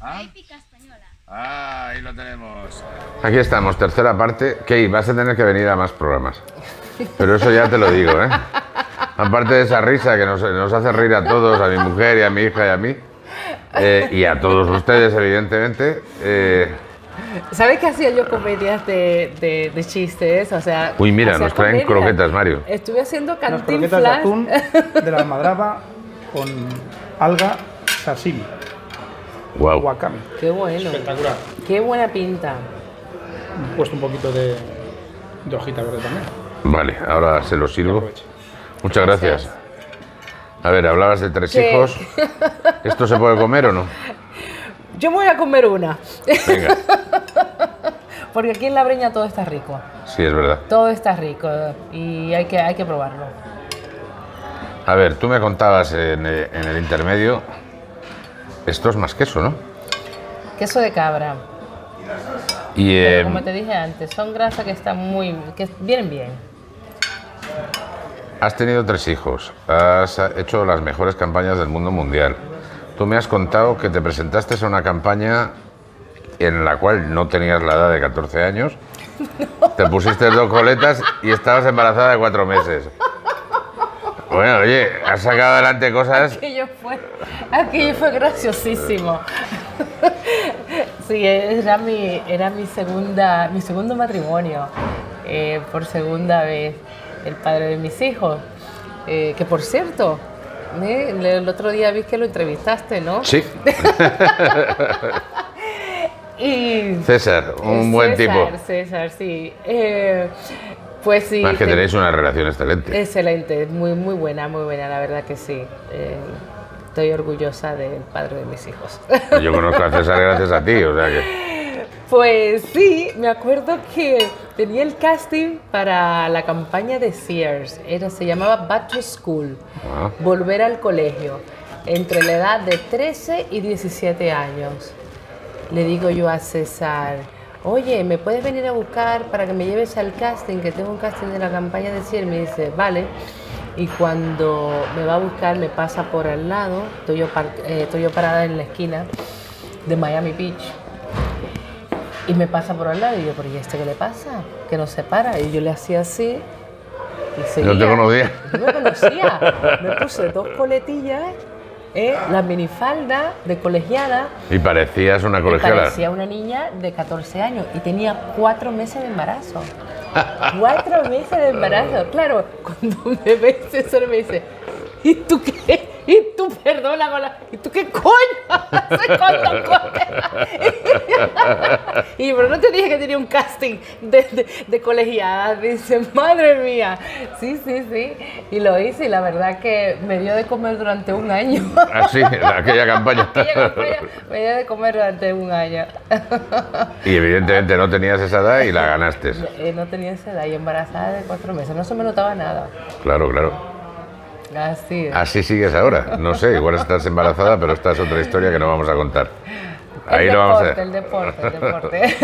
a Hípica Española. Ah, ahí lo tenemos. Aquí estamos, tercera parte. Key, vas a tener que venir a más programas. Pero eso ya te lo digo, ¿eh? Aparte de esa risa que nos hace reír a todos, a mi mujer y a mi hija y a mí, y a todos ustedes, evidentemente. ¿Sabes qué hacía yo comedias de chistes? O sea, uy, mira, nos traen croquetas, Mario. Estuve haciendo cantinflas de atún, de la Almadraba, con alga sashimi. Wow. Wakame. Qué bueno. Espectacular. Qué buena pinta. He puesto un poquito de hojita verde también. Vale, ahora se lo sirvo. Muchas gracias. A ver, hablabas de tres hijos. ¿Esto se puede comer o no? Yo me voy a comer una. Venga. Porque aquí en La Breña todo está rico. Sí, es verdad. Todo está rico y hay que probarlo. A ver, tú me contabas en el intermedio, esto es más queso, ¿no? Queso de cabra. Y, pero como te dije antes, son grasas que están que vienen bien. Has tenido tres hijos, has hecho las mejores campañas del mundo mundial. Tú me has contado que te presentaste a una campaña en la cual no tenías la edad de 14 años, no. Te pusiste dos coletas y estabas embarazada de 4 meses. Bueno, oye, has sacado adelante cosas... Aquello fue graciosísimo. Sí, era mi segundo matrimonio, por segunda vez, el padre de mis hijos, que por cierto... El otro día vi que lo entrevistaste, ¿no? Sí. Y César, un buen tipo. César, sí. Pues sí. Más que tenéis una relación excelente. Excelente, muy buena, la verdad que sí. Estoy orgullosa del padre de mis hijos. Yo conozco a César gracias a ti, o sea que... Pues sí, me acuerdo que tenía el casting para la campaña de Sears. Se llamaba Back to School, volver al colegio, entre la edad de 13 y 17 años. Le digo yo a César, oye, ¿me puedes venir a buscar para que me lleves al casting? Que tengo un casting de la campaña de Sears. Me dice, vale. Y cuando me va a buscar, me pasa por al lado. Estoy yo parada en la esquina de Miami Beach. Y me pasa por al lado y yo, pero ¿y este qué le pasa? Que no se para. Y yo le hacía así y seguía. No te conocía. No me conocía. Me puse dos coletillas, la minifalda de colegiada. Y parecías una colegiada. Parecía una niña de 14 años y tenía 4 meses de embarazo. 4 meses de embarazo. Claro, cuando me ve César me dice, ¿y tú qué? Y tú, perdona, ¿y tú qué coño haces con los colegas? Y pero no te dije que tenía un casting de colegiadas. Dice, madre mía. Sí. Y lo hice y la verdad que me dio de comer durante un año. Ah, sí, aquella campaña me dio de comer durante un año. Y evidentemente no tenías esa edad y la ganaste. No tenía esa edad y embarazada de 4 meses. No se me notaba nada. Claro. Así es. Así sigues ahora. No sé, igual estás embarazada, pero esta es otra historia que no vamos a contar. El deporte.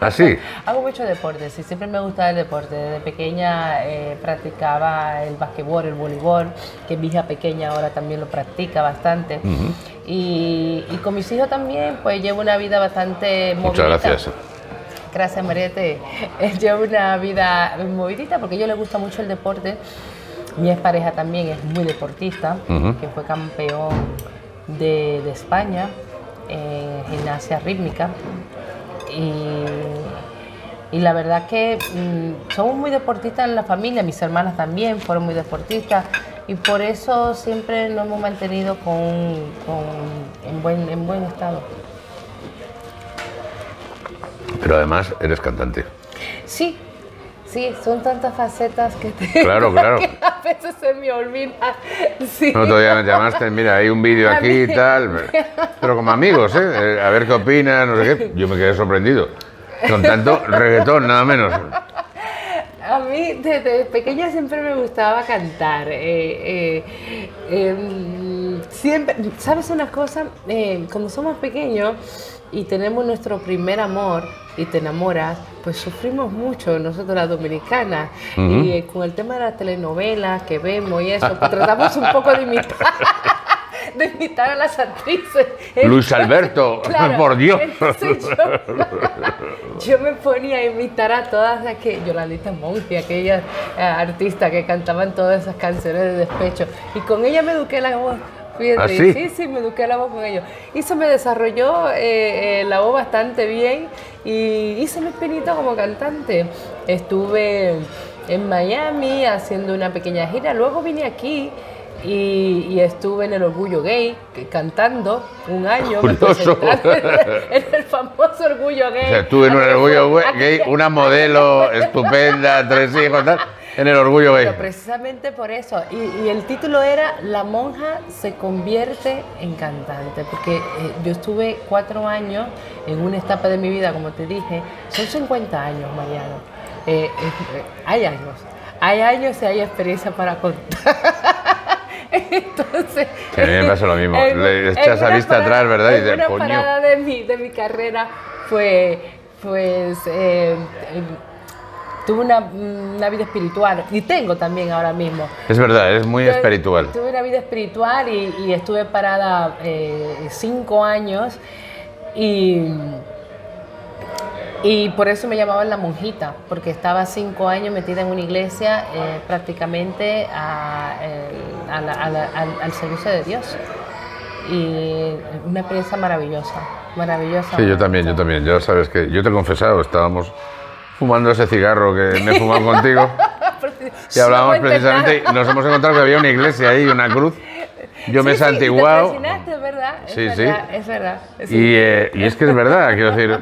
¿Ah, sí? Hago mucho deporte, sí, siempre me ha gustado el deporte. Desde pequeña practicaba el basquetbol, el voleibol, que mi hija pequeña ahora también lo practica bastante. Uh-huh. Y con mis hijos también, pues llevo una vida bastante movidita. Muchas gracias. Gracias, Mariette. Llevo una vida movidita porque a ellos les gusta mucho el deporte. Mi expareja también es muy deportista, que fue campeón de España en gimnasia rítmica. Y la verdad que somos muy deportistas en la familia, mis hermanas también fueron muy deportistas y por eso siempre nos hemos mantenido en buen estado. Pero además eres cantante. Sí. Sí, son tantas facetas que tengo que a veces se me olvida. Sí. No, todavía me llamaste, mira, hay un vídeo aquí y tal, pero como amigos, ¿eh? A ver qué opinas, no sé qué. Yo me quedé sorprendido, con tanto reggaetón, nada menos. A mí desde pequeña siempre me gustaba cantar. Siempre, ¿sabes una cosa? Como somos pequeños y tenemos nuestro primer amor y te enamoras, pues sufrimos mucho nosotros las dominicanas. Y con el tema de las telenovelas que vemos y eso, pues, tratamos un poco de imitar. De invitar a las actrices. Luis Alberto, claro, por Dios. Yo me ponía a invitar a todas aquellas, Yolandita Monge, aquellas artistas que cantaban todas esas canciones de despecho. Y con ella me eduqué la voz. Fíjate, ¿ah, sí? Sí, me eduqué la voz con ellos. Y se me desarrolló la voz bastante bien y hice mi espinita como cantante. Estuve en Miami haciendo una pequeña gira, luego vine aquí. Y estuve en el Orgullo Gay cantando un año. Curioso. En el famoso Orgullo Gay. O sea, estuve en el Orgullo Gay, una modelo estupenda, tres hijos, tal, en el Orgullo Gay. Pero precisamente por eso. Y el título era La monja se convierte en cantante, porque yo estuve 4 años en una etapa de mi vida, como te dije. Son 50 años, Mariano. Hay años. Hay años y hay experiencia para contar. Entonces, sí, a mí me pasa lo mismo, le echas la vista atrás, ¿verdad? Y una parada de mi carrera fue, pues, tuve una vida espiritual, y tengo también ahora mismo. Es verdad, es muy espiritual. Tuve una vida espiritual y estuve parada 5 años y por eso me llamaban la monjita, porque estaba 5 años metida en una iglesia prácticamente al servicio de Dios. Y una experiencia maravillosa, maravillosa. Sí, yo también. Ya sabes que yo te he confesado, estábamos fumando ese cigarro que me he fumado contigo y hablábamos precisamente, nos hemos encontrado que había una iglesia ahí, una cruz. Yo me he santiguado. Te es verdad, es verdad. Sí. Y es que es verdad, quiero decir...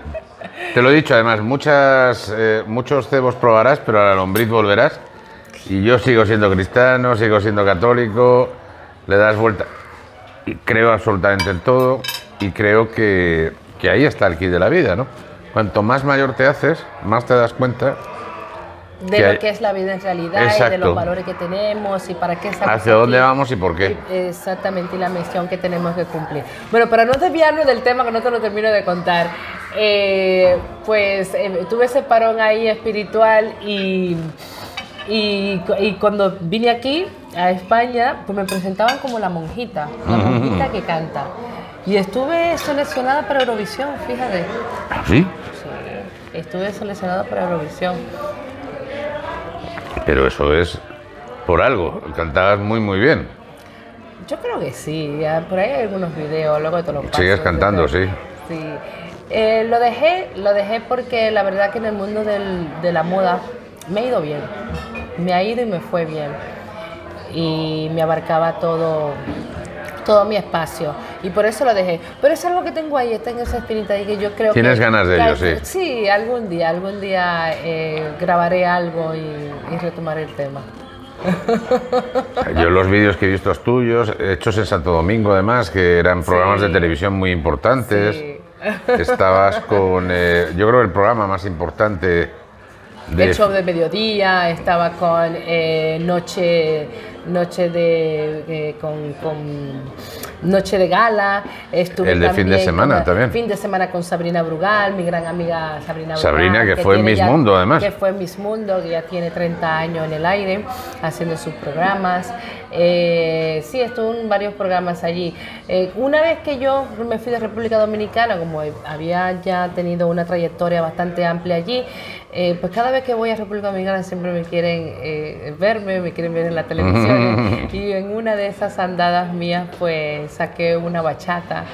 Te lo he dicho, además, muchos cebos probarás, pero a la lombriz volverás. Y yo sigo siendo cristiano, sigo siendo católico, le das vuelta. Y creo absolutamente en todo y creo que ahí está el quid de la vida, ¿no? Cuanto más mayor te haces, más te das cuenta... De lo que es la vida en realidad. Exacto. Y de los valores que tenemos y para qué estamos hacia aquí, dónde vamos y por qué. Exactamente, y la misión que tenemos que cumplir. Bueno, para no desviarnos del tema, que no te lo termino de contar, tuve ese parón ahí espiritual y cuando vine aquí, a España, pues me presentaban como la monjita que canta. Y estuve seleccionada para Eurovisión, fíjate. ¿Ah, sí? Sí, estuve seleccionada para Eurovisión. Pero eso es por algo, cantabas muy muy bien. Yo creo que sí, por ahí hay algunos videos, luego te los paso. Sigues cantando, sí. Sí. Lo dejé porque la verdad que en el mundo de la moda me ha ido bien. Me ha ido y me fue bien. Y me abarcaba todo mi espacio. Y por eso lo dejé. Pero es algo que tengo ahí, está en esa espinita ahí que yo creo que... Tienes ganas de ello, sí. Sí, algún día grabaré algo y retomaré el tema. Yo los vídeos que he visto tuyos, hechos en Santo Domingo además, que eran programas de televisión muy importantes. Sí. Estabas con, yo creo, el programa más importante... El show de mediodía, estaba con noche de gala, estuve el de fin de semana también. Fin de semana con Sabrina Brugal, mi gran amiga Sabrina Brugal. Sabrina, que fue Miss Mundo además. Que fue Miss Mundo, que ya tiene 30 años en el aire, haciendo sus programas. Sí, estuve en varios programas allí. Una vez que yo me fui de República Dominicana, como había ya tenido una trayectoria bastante amplia allí, pues cada vez que voy a República Dominicana siempre me quieren verme, me quieren ver en la televisión. Y en una de esas andadas mías, pues saqué una bachata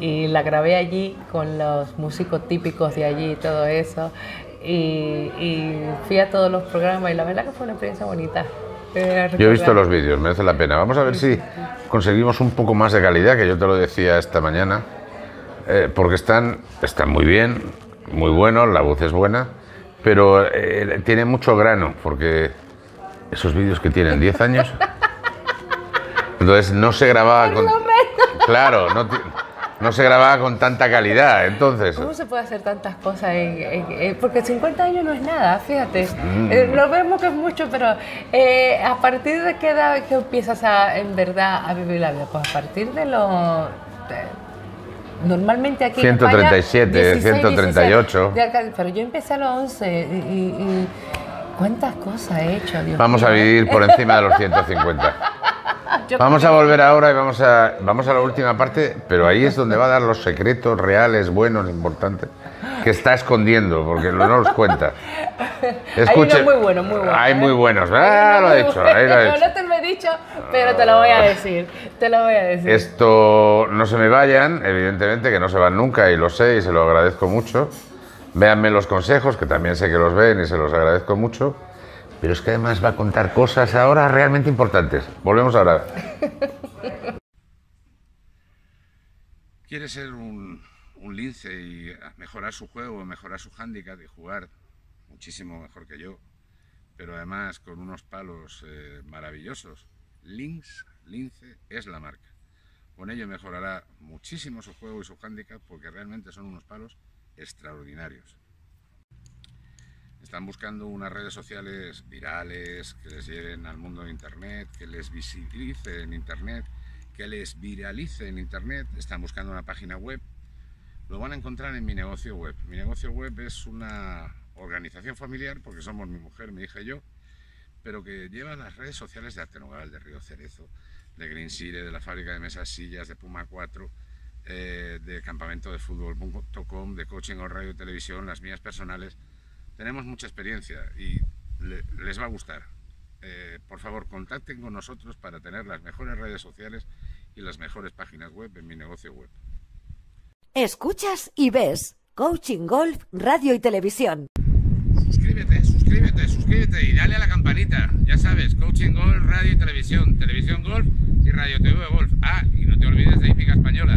y la grabé allí con los músicos típicos de allí y todo eso. Y fui a todos los programas y la verdad que fue una experiencia bonita. Yo he visto los vídeos, merece la pena. Vamos a ver si conseguimos un poco más de calidad, que yo te lo decía esta mañana, porque están muy bien, muy buenos, la voz es buena, pero tiene mucho grano, porque esos vídeos que tienen 10 años, entonces no se grababa con... Claro, no se grababa con tanta calidad, entonces... ¿Cómo se puede hacer tantas cosas? Porque 50 años no es nada, fíjate. Lo vemos que es mucho, pero ¿a partir de qué edad que empiezas en verdad a vivir la vida? Pues a partir de los... Normalmente aquí 137, en España, 16, 138. 16, acá, pero yo empecé a los 11 y ¿cuántas cosas he hecho? Dios vamos mío. A vivir por encima de los 150. Vamos a volver ahora y vamos a la última parte, pero ahí es donde va a dar los secretos reales, buenos, importantes, que está escondiendo, porque no los cuenta. Escuche, hay uno muy bueno, muy bueno. Hay muy buenos, ah, lo he hecho, ahí lo he hecho. No te lo he dicho, pero te lo voy a decir, te lo voy a decir. Esto, no se me vayan, evidentemente, que no se van nunca, y lo sé, y se lo agradezco mucho. Véanme los consejos, que también sé que los ven y se los agradezco mucho. Pero es que además va a contar cosas ahora realmente importantes. Volvemos ahora. ¿Quiere ser un lince y mejorar su juego, mejorar su hándicap y jugar muchísimo mejor que yo? Pero además con unos palos maravillosos. Lince es la marca. Con ello mejorará muchísimo su juego y su hándicap porque realmente son unos palos extraordinarios. Están buscando unas redes sociales virales que les lleven al mundo de Internet, que les visibilice en Internet, que les viralice en Internet. Están buscando una página web. Lo van a encontrar en Mi Negocio Web. Mi Negocio Web es una organización familiar, porque somos mi mujer, mi hija y yo, pero que lleva las redes sociales de Artenogal, de Río Cerezo, de Green City, de la fábrica de mesas sillas, de Puma 4, de campamento de fútbol.com, de Coaching Golf Radio y Televisión, las mías personales. Tenemos mucha experiencia y les va a gustar. Por favor, contacten con nosotros para tener las mejores redes sociales y las mejores páginas web en Mi Negocio Web. Escuchas y ves Coaching Golf Radio y Televisión. Suscríbete y dale a la campanita. Ya sabes, Coaching Golf, Radio y Televisión, Televisión Golf y Radio TV Golf. Ah, y no te olvides de Hípica Española.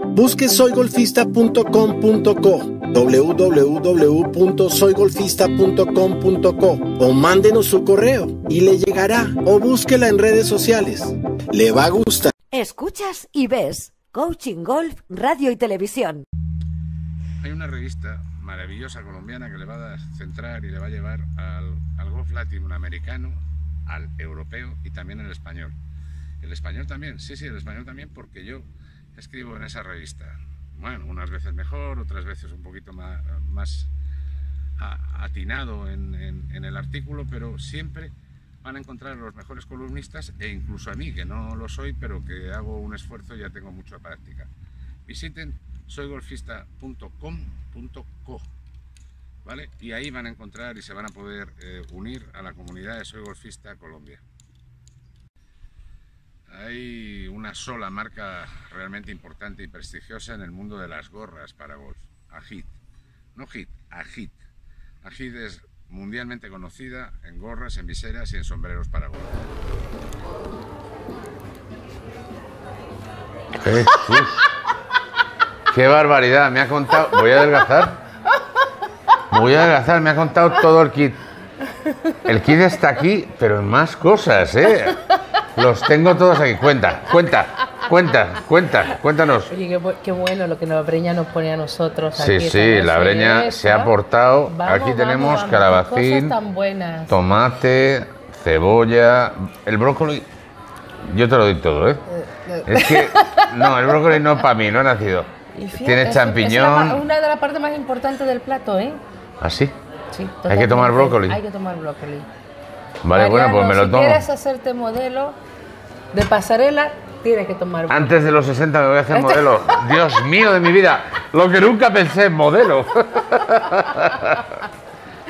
Busque soygolfista.com.co, www.soygolfista.com.co, o mándenos su correo y le llegará, o búsquela en redes sociales. Le va a gustar. Escuchas y ves Coaching Golf Radio y Televisión. Hay una revista maravillosa colombiana que le va a centrar y le va a llevar al golf latinoamericano, al europeo y también al español. El español también, sí, el español también, porque yo escribo en esa revista. Bueno, unas veces mejor, otras veces un poquito más atinado en el artículo, pero siempre van a encontrar los mejores columnistas e incluso a mí, que no lo soy, pero que hago un esfuerzo y ya tengo mucha práctica. Visiten soygolfista.com.co, ¿vale? Y ahí van a encontrar y se van a poder unir a la comunidad de Soy Golfista Colombia. Hay una sola marca realmente importante y prestigiosa en el mundo de las gorras para golf, Ajit. No Hit, Ajit. Ajit es mundialmente conocida en gorras, en viseras y en sombreros para golf. ¡Jesús! ¡Qué barbaridad! Me ha contado... Voy a adelgazar. Me ha contado todo el kit. El kit está aquí, pero en más cosas, ¿eh? Los tengo todos aquí. Cuenta. Cuéntanos. Oye, qué bueno lo que La Breña nos pone a nosotros. Aquí, sí, La Breña se ha portado. Aquí tenemos calabacín, tomate, cebolla, el brócoli. Yo te lo doy todo, ¿eh? Es que... No, el brócoli no es para mí, no he nacido. Tiene champiñón. Es una de las partes más importantes del plato, ¿eh? ¿Ah, sí? Sí, totalmente. Hay que tomar brócoli. Vale, Mariano, bueno, pues me lo tomo. Si quieres hacerte modelo de pasarela, tienes que tomar brócoli. Antes de los 60 me voy a hacer modelo. Dios mío de mi vida, lo que nunca pensé, modelo.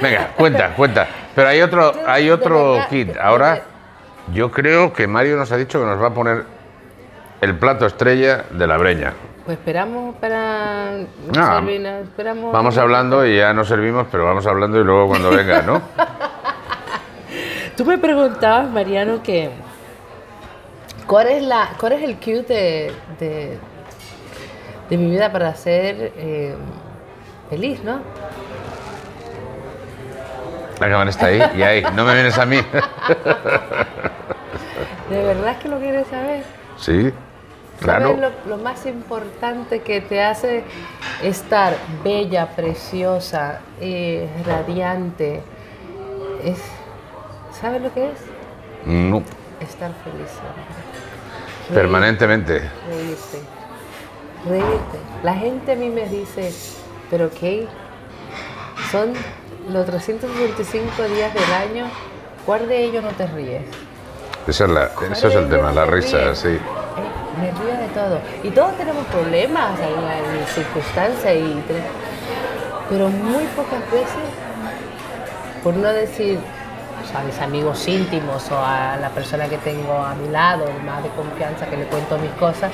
Venga, cuenta. Pero hay otro kit ahora. Yo creo que Mario nos ha dicho que nos va a poner el plato estrella de La Breña. Pues esperamos para Sabrina, esperamos. Vamos hablando y ya nos servimos, pero vamos hablando y luego cuando venga, ¿no? Tú me preguntabas, Mariano, que ¿cuál es el cue de mi vida para ser feliz, ¿no? La cámara está ahí y ahí, no me vienes a mí. ¿De verdad es que lo quieres saber? Sí, claro. ¿Sabes lo más importante que te hace estar bella, preciosa, radiante? ¿Sabes lo que es? No. Estar feliz. Reírte, permanentemente. Reírte. La gente a mí me dice, pero ¿qué? Son los 365 días del año, ¿cuál de ellos no te ríes? Ese es el tema, la risa, sí. Me río de todo. Y todos tenemos problemas en circunstancias, pero muy pocas veces, por no decir, a mis amigos íntimos o a la persona que tengo a mi lado, más de confianza, que le cuento mis cosas,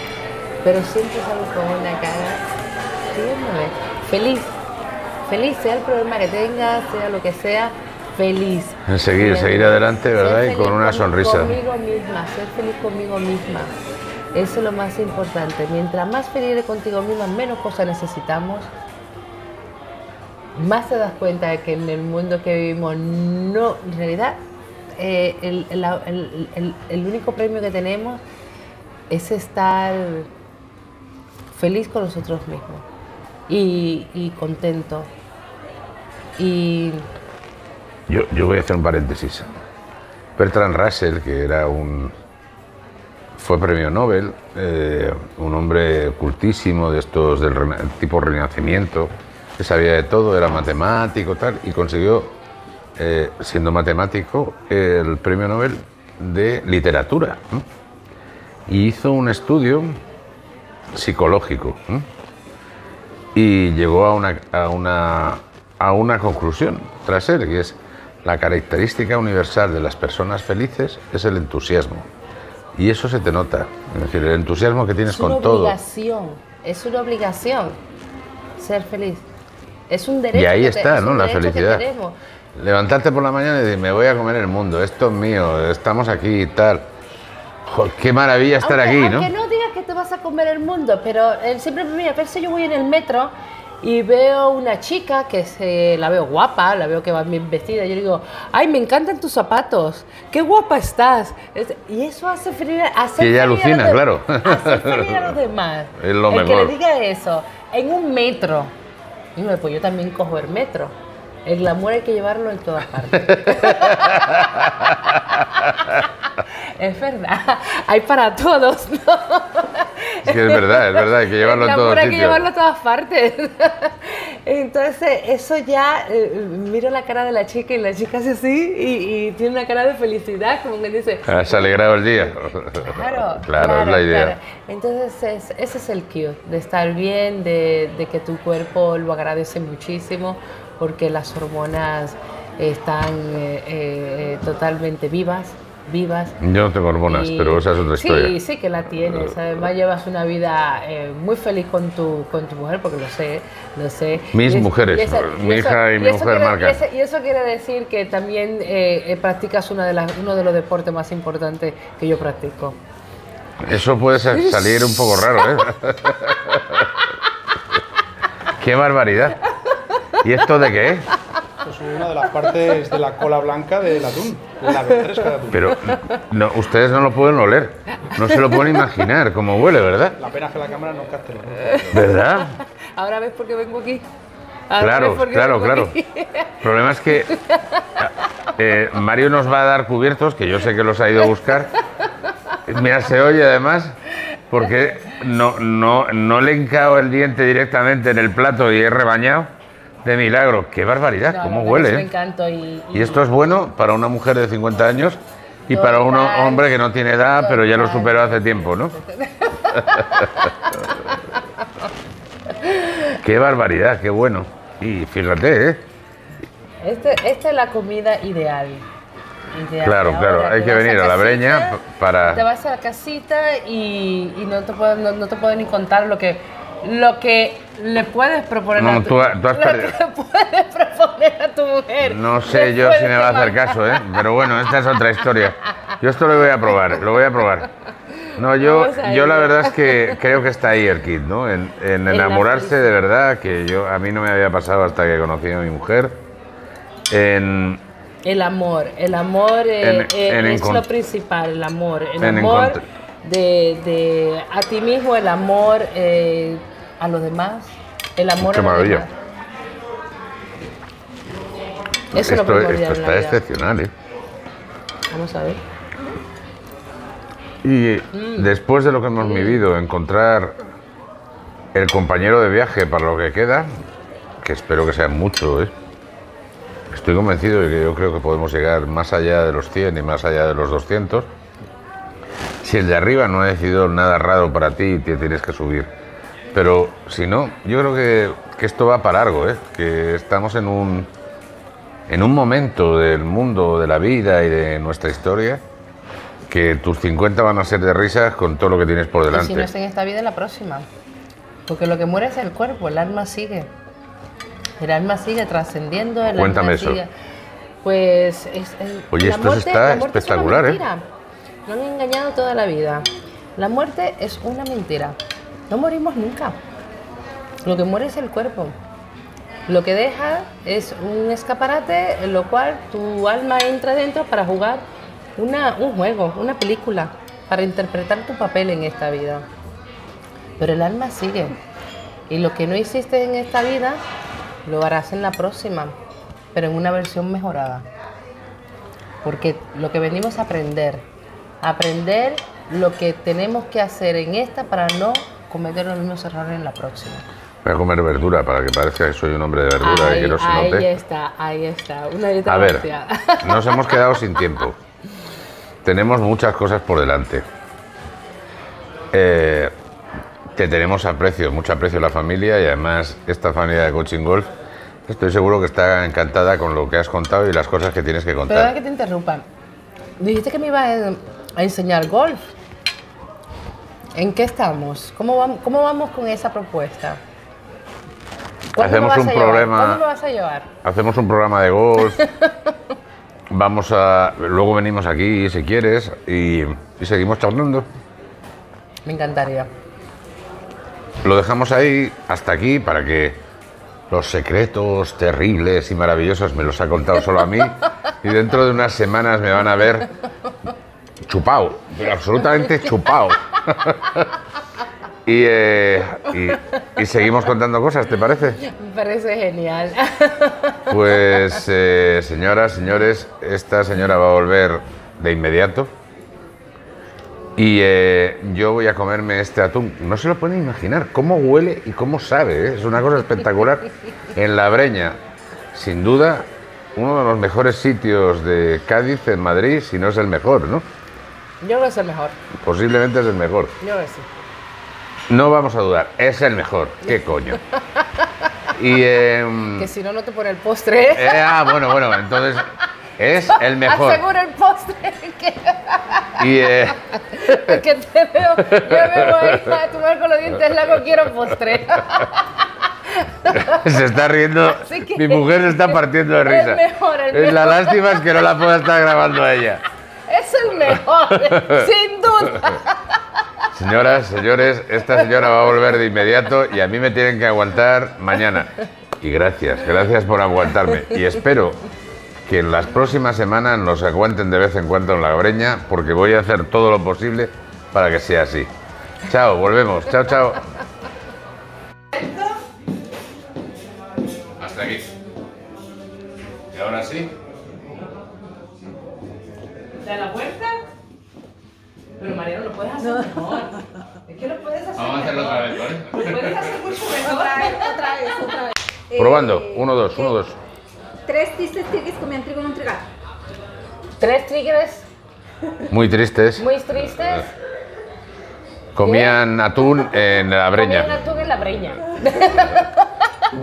pero siempre salgo con una cara feliz. Feliz, sea el problema que tengas, sea lo que sea, feliz. Seguir adelante, ¿verdad? Y con una sonrisa. Ser feliz conmigo misma. Eso es lo más importante. Mientras más feliz eres contigo misma, menos cosas necesitamos. Más te das cuenta de que en el mundo que vivimos, no, en realidad, el único premio que tenemos es estar feliz con nosotros mismos y contento. Y yo voy a hacer un paréntesis. Bertrand Russell, que era fue premio Nobel, un hombre cultísimo de estos del tipo Renacimiento, que sabía de todo, era matemático, tal, y consiguió, siendo matemático, el premio Nobel de literatura, ¿no? Y hizo un estudio psicológico, ¿no? Y llegó a una conclusión tras él, que es: la característica universal de las personas felices es el entusiasmo. Y eso se te nota, es decir, el entusiasmo que tienes con todo. Es una obligación ser feliz. Es un derecho. Y ahí está, ¿no? La felicidad. Levantarte por la mañana y decir, me voy a comer el mundo, esto es mío, estamos aquí y tal. Joder, qué maravilla estar aquí, ¿no? Aunque no digas que te vas a comer el mundo, pero siempre me parece, yo voy en el metro y veo una chica que la veo guapa, la veo que va bien vestida, y yo digo, ay, me encantan tus zapatos, qué guapa estás. Y eso hace feliz a los demás. Es lo mejor. El que le diga eso, en un metro. Y pues yo también cojo el metro. El glamour hay que llevarlo en todas partes. Es verdad, hay para todos, ¿no? Es que es verdad, hay que llevarlo en todos sitios. Hay que llevarlo a todas partes. Entonces, eso ya, miro la cara de la chica y la chica hace así y tiene una cara de felicidad, como que dice... ¿Has alegrado el día? Claro, es la idea. Claro. Entonces, ese es el cue, de estar bien, de que tu cuerpo lo agradece muchísimo, porque las hormonas están totalmente vivas. Yo no tengo hormonas, pero esa es otra historia. Sí, sí que la tienes. Además llevas una vida muy feliz con tu mujer, porque lo sé. Mi hija y mi mujer marcan. Y eso quiere decir que también practicas uno de los deportes más importantes que yo practico. Eso puede salir un poco raro, ¿eh? ¡Qué barbaridad! ¿Y esto de qué es? Es una de las partes de la cola blanca del atún, la ventresca de atún. Pero no, ustedes no lo pueden oler, no se lo pueden imaginar cómo huele, ¿verdad? La pena es que la cámara no capte. ¿Verdad? Ahora ves por qué vengo aquí. Claro. El problema es que Mario nos va a dar cubiertos, que yo sé que los ha ido a buscar. Mira, se oye además, porque no le he hincado el diente directamente en el plato y he rebañado. De milagro, qué barbaridad, cómo huele. Me encanta. Y esto es bueno para una mujer de 50 años y para un hombre que no tiene edad, pero ya lo superó hace tiempo, ¿no? Qué barbaridad, qué bueno. Y fíjate, ¿eh? Esta es la comida ideal. idea. Claro, ahora, claro, hay que venir a La Breña para... Te vas a la casita y no te puedo ni contar lo que le puedes proponer, no, a tu mujer. No sé yo si me va a hacer caso, ¿eh? Pero bueno, esta es otra historia. Yo esto lo voy a probar, lo voy a probar. No, yo la verdad es que creo que está ahí el kit, ¿no? En enamorarse de verdad, que yo a mí no me había pasado hasta que conocí a mi mujer. El amor es lo principal, el amor. El amor de a ti mismo, el amor a los demás, el amor a los demás. Eso es lo primordial. Esto está excepcional, ¿eh? Vamos a ver. Y después de lo que hemos vivido, encontrar el compañero de viaje para lo que queda, que espero que sea mucho, ¿eh? Estoy convencido de que yo creo que podemos llegar más allá de los 100 y más allá de los 200. Si el de arriba no ha decidido nada raro para ti y te tienes que subir. Pero si no, yo creo que esto va para largo, ¿eh? Que estamos en un momento del mundo, de la vida y de nuestra historia, que tus 50 van a ser de risas con todo lo que tienes por delante. Y si no es en esta vida, en la próxima. Porque lo que muere es el cuerpo, el alma sigue. El alma sigue trascendiendo, el Cuéntame alma sigue. Eso. Pues... Oye, esto está espectacular, ¿eh? No han engañado toda la vida. La muerte es una mentira. No morimos nunca. Lo que muere es el cuerpo. Lo que deja es un escaparate en lo cual tu alma entra dentro para jugar un juego, una película, para interpretar tu papel en esta vida. Pero el alma sigue. Y lo que no hiciste en esta vida, lo harás en la próxima, pero en una versión mejorada. Porque lo que venimos a aprender. Aprender lo que tenemos que hacer en esta para no cometer los mismos errores en la próxima. Voy a comer verdura para que parezca que soy un hombre de verdura. Ahí, y que no se note. Ahí está, una dieta balanceada. A ver, nos hemos quedado sin tiempo. Tenemos muchas cosas por delante. Te tenemos aprecio, mucho aprecio a la familia, y además esta familia de Coaching Golf, estoy seguro que está encantada con lo que has contado y las cosas que tienes que contar. Perdona que te interrumpa. Dijiste que me ibas a enseñar golf. ¿En qué estamos? ¿Cómo vamos con esa propuesta? ¿Cuándo me vas a llevar? Hacemos un programa de golf. Luego venimos aquí, si quieres, y seguimos charlando. Me encantaría. Lo dejamos ahí, hasta aquí, para que los secretos terribles y maravillosos me los ha contado solo a mí. Y dentro de unas semanas me van a ver chupao, pero absolutamente chupao. Y seguimos contando cosas, ¿te parece? Me parece genial. Pues, señoras, señores, esta señora va a volver de inmediato. Y yo voy a comerme este atún. No se lo pueden imaginar cómo huele y cómo sabe, ¿eh? Es una cosa espectacular. En La Breña, sin duda, uno de los mejores sitios de Cádiz, en Madrid, si no es el mejor, ¿no? Yo creo que es el mejor. Posiblemente es el mejor. Yo creo que sí. No vamos a dudar, es el mejor. ¿Qué coño? Y, que si no, no te pone el postre. Bueno, entonces... Es el mejor. Aseguro el postre que... Porque te veo, yo me voy a tomar con los dientes largos, quiero postre. Se está riendo, mi mujer se está partiendo de risa. El mejor. La lástima es que no la pueda estar grabando a ella. Es el mejor, sin duda. Señoras, señores, esta señora va a volver de inmediato y a mí me tienen que aguantar mañana. Y gracias por aguantarme. Y espero que en las próximas semanas nos aguanten de vez en cuando en La Breña, porque voy a hacer todo lo posible para que sea así. Chao, volvemos. Chao, chao. Hasta aquí. Y ahora sí. ¿Da la vuelta? Pero Mariano, lo puedes hacer mejor. Es que lo puedes hacer mejor. Vamos a hacerlo otra vez, ¿vale? Lo puedes hacer mucho mejor. Otra vez. Probando. 1, 2, 1, 2. 3 tristes tigres que me han entregado. 3 tigres. Muy tristes. Muy tristes. Comían atún en La Breña.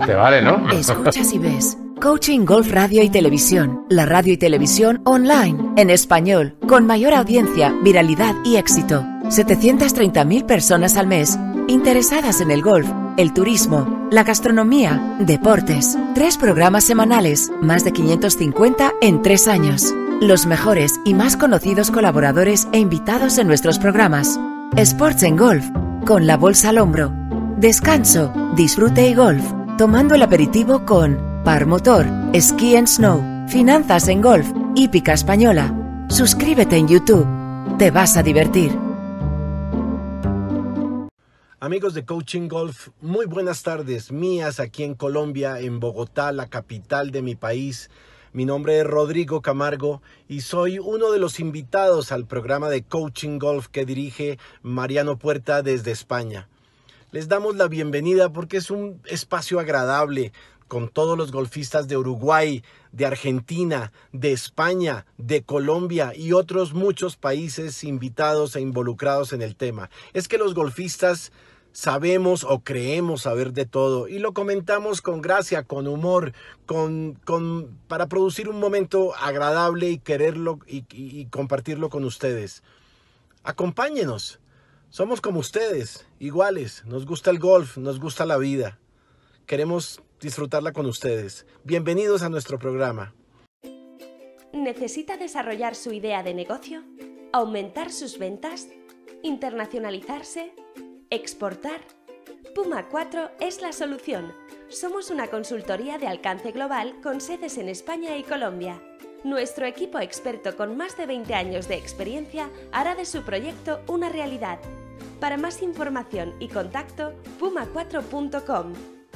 Te vale, ¿no? Escuchas y ves. Coaching Golf Radio y Televisión, la radio y televisión online, en español, con mayor audiencia, viralidad y éxito. 730.000 personas al mes, interesadas en el golf, el turismo, la gastronomía, deportes. 3 programas semanales, más de 550 en 3 años. Los mejores y más conocidos colaboradores e invitados en nuestros programas. Sports en Golf, con la bolsa al hombro. Descanso, disfrute y golf, tomando el aperitivo con Par Motor, Ski and Snow, Finanzas en Golf, Hípica Española. Suscríbete en YouTube, te vas a divertir. Amigos de Coaching Golf, muy buenas tardes mías aquí en Colombia, en Bogotá, la capital de mi país. Mi nombre es Rodrigo Camargo y soy uno de los invitados al programa de Coaching Golf que dirige Mariano Puerta desde España. Les damos la bienvenida porque es un espacio agradable con todos los golfistas de Uruguay, de Argentina, de España, de Colombia y otros muchos países invitados e involucrados en el tema. Es que los golfistas sabemos o creemos saber de todo y lo comentamos con gracia, con humor, para producir un momento agradable y quererlo y compartirlo con ustedes. Acompáñenos, somos como ustedes, iguales, nos gusta el golf, nos gusta la vida, queremos disfrutarla con ustedes. Bienvenidos a nuestro programa. ¿Necesita desarrollar su idea de negocio? ¿Aumentar sus ventas? ¿Internacionalizarse? ¿Exportar? Puma 4 es la solución. Somos una consultoría de alcance global con sedes en España y Colombia. Nuestro equipo experto con más de 20 años de experiencia hará de su proyecto una realidad. Para más información y contacto, puma4.com.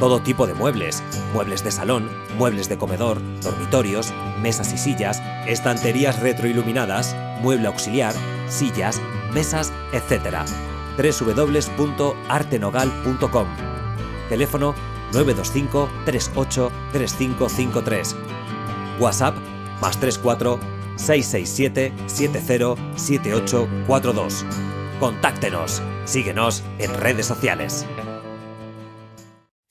Todo tipo de muebles, muebles de salón, muebles de comedor, dormitorios, mesas y sillas, estanterías retroiluminadas, mueble auxiliar, sillas, mesas, etc. www.artenogal.com. Teléfono 925 38 3553. WhatsApp +34 667 70 7842. Contáctenos. Síguenos en redes sociales.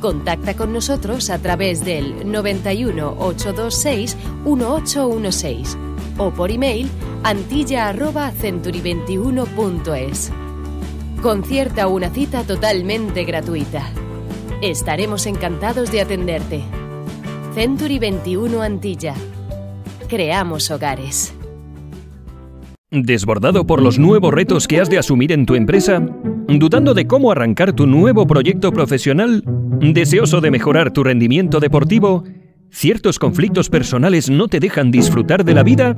Contacta con nosotros a través del 91 826 1816 o por email antilla@century21.es. Concierta una cita totalmente gratuita. Estaremos encantados de atenderte. Century21 Antilla. Creamos hogares. ¿Desbordado por los nuevos retos que has de asumir en tu empresa? ¿Dudando de cómo arrancar tu nuevo proyecto profesional? ¿Deseoso de mejorar tu rendimiento deportivo? ¿Ciertos conflictos personales no te dejan disfrutar de la vida?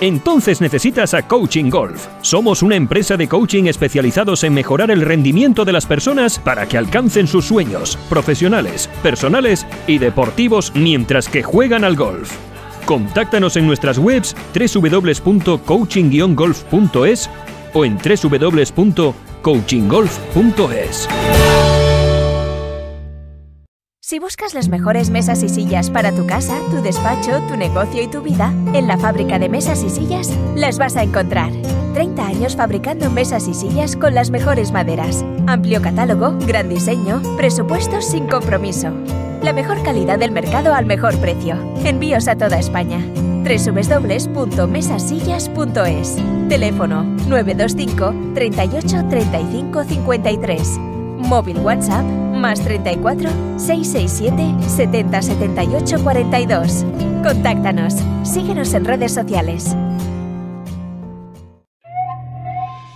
Entonces necesitas a Coaching Golf. Somos una empresa de coaching especializados en mejorar el rendimiento de las personas para que alcancen sus sueños profesionales, personales y deportivos mientras que juegan al golf. Contáctanos en nuestras webs www.coaching-golf.es o en www.coachinggolf.es. Si buscas las mejores mesas y sillas para tu casa, tu despacho, tu negocio y tu vida, en la fábrica de mesas y sillas las vas a encontrar. 30 años fabricando mesas y sillas con las mejores maderas. Amplio catálogo, gran diseño, presupuestos sin compromiso. La mejor calidad del mercado al mejor precio. Envíos a toda España. www.mesasillas.es. Teléfono 925 38 35 53. Móvil WhatsApp +34 667 70 78 42. Contáctanos. Síguenos en redes sociales.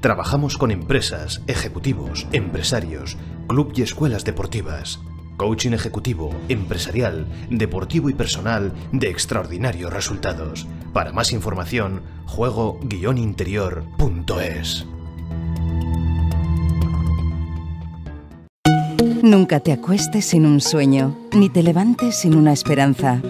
Trabajamos con empresas, ejecutivos, empresarios, club y escuelas deportivas. Coaching ejecutivo, empresarial, deportivo y personal de extraordinarios resultados. Para más información, juego-interior.es. Nunca te acuestes sin un sueño, ni te levantes sin una esperanza.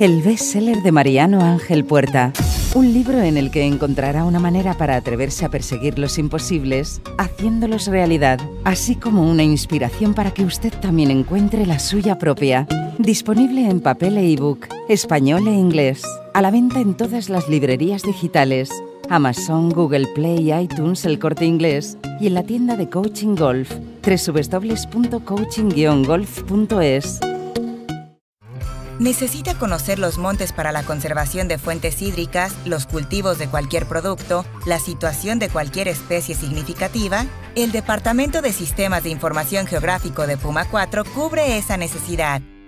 El bestseller de Mariano Ángel Puerta. Un libro en el que encontrará una manera para atreverse a perseguir los imposibles, haciéndolos realidad, así como una inspiración para que usted también encuentre la suya propia. Disponible en papel e ebook, español e inglés. A la venta en todas las librerías digitales, Amazon, Google Play, iTunes, El Corte Inglés y en la tienda de Coaching Golf, www.coaching-golf.es. ¿Necesita conocer los montes para la conservación de fuentes hídricas, los cultivos de cualquier producto, la situación de cualquier especie significativa? El Departamento de Sistemas de Información Geográfico de Puma 4 cubre esa necesidad.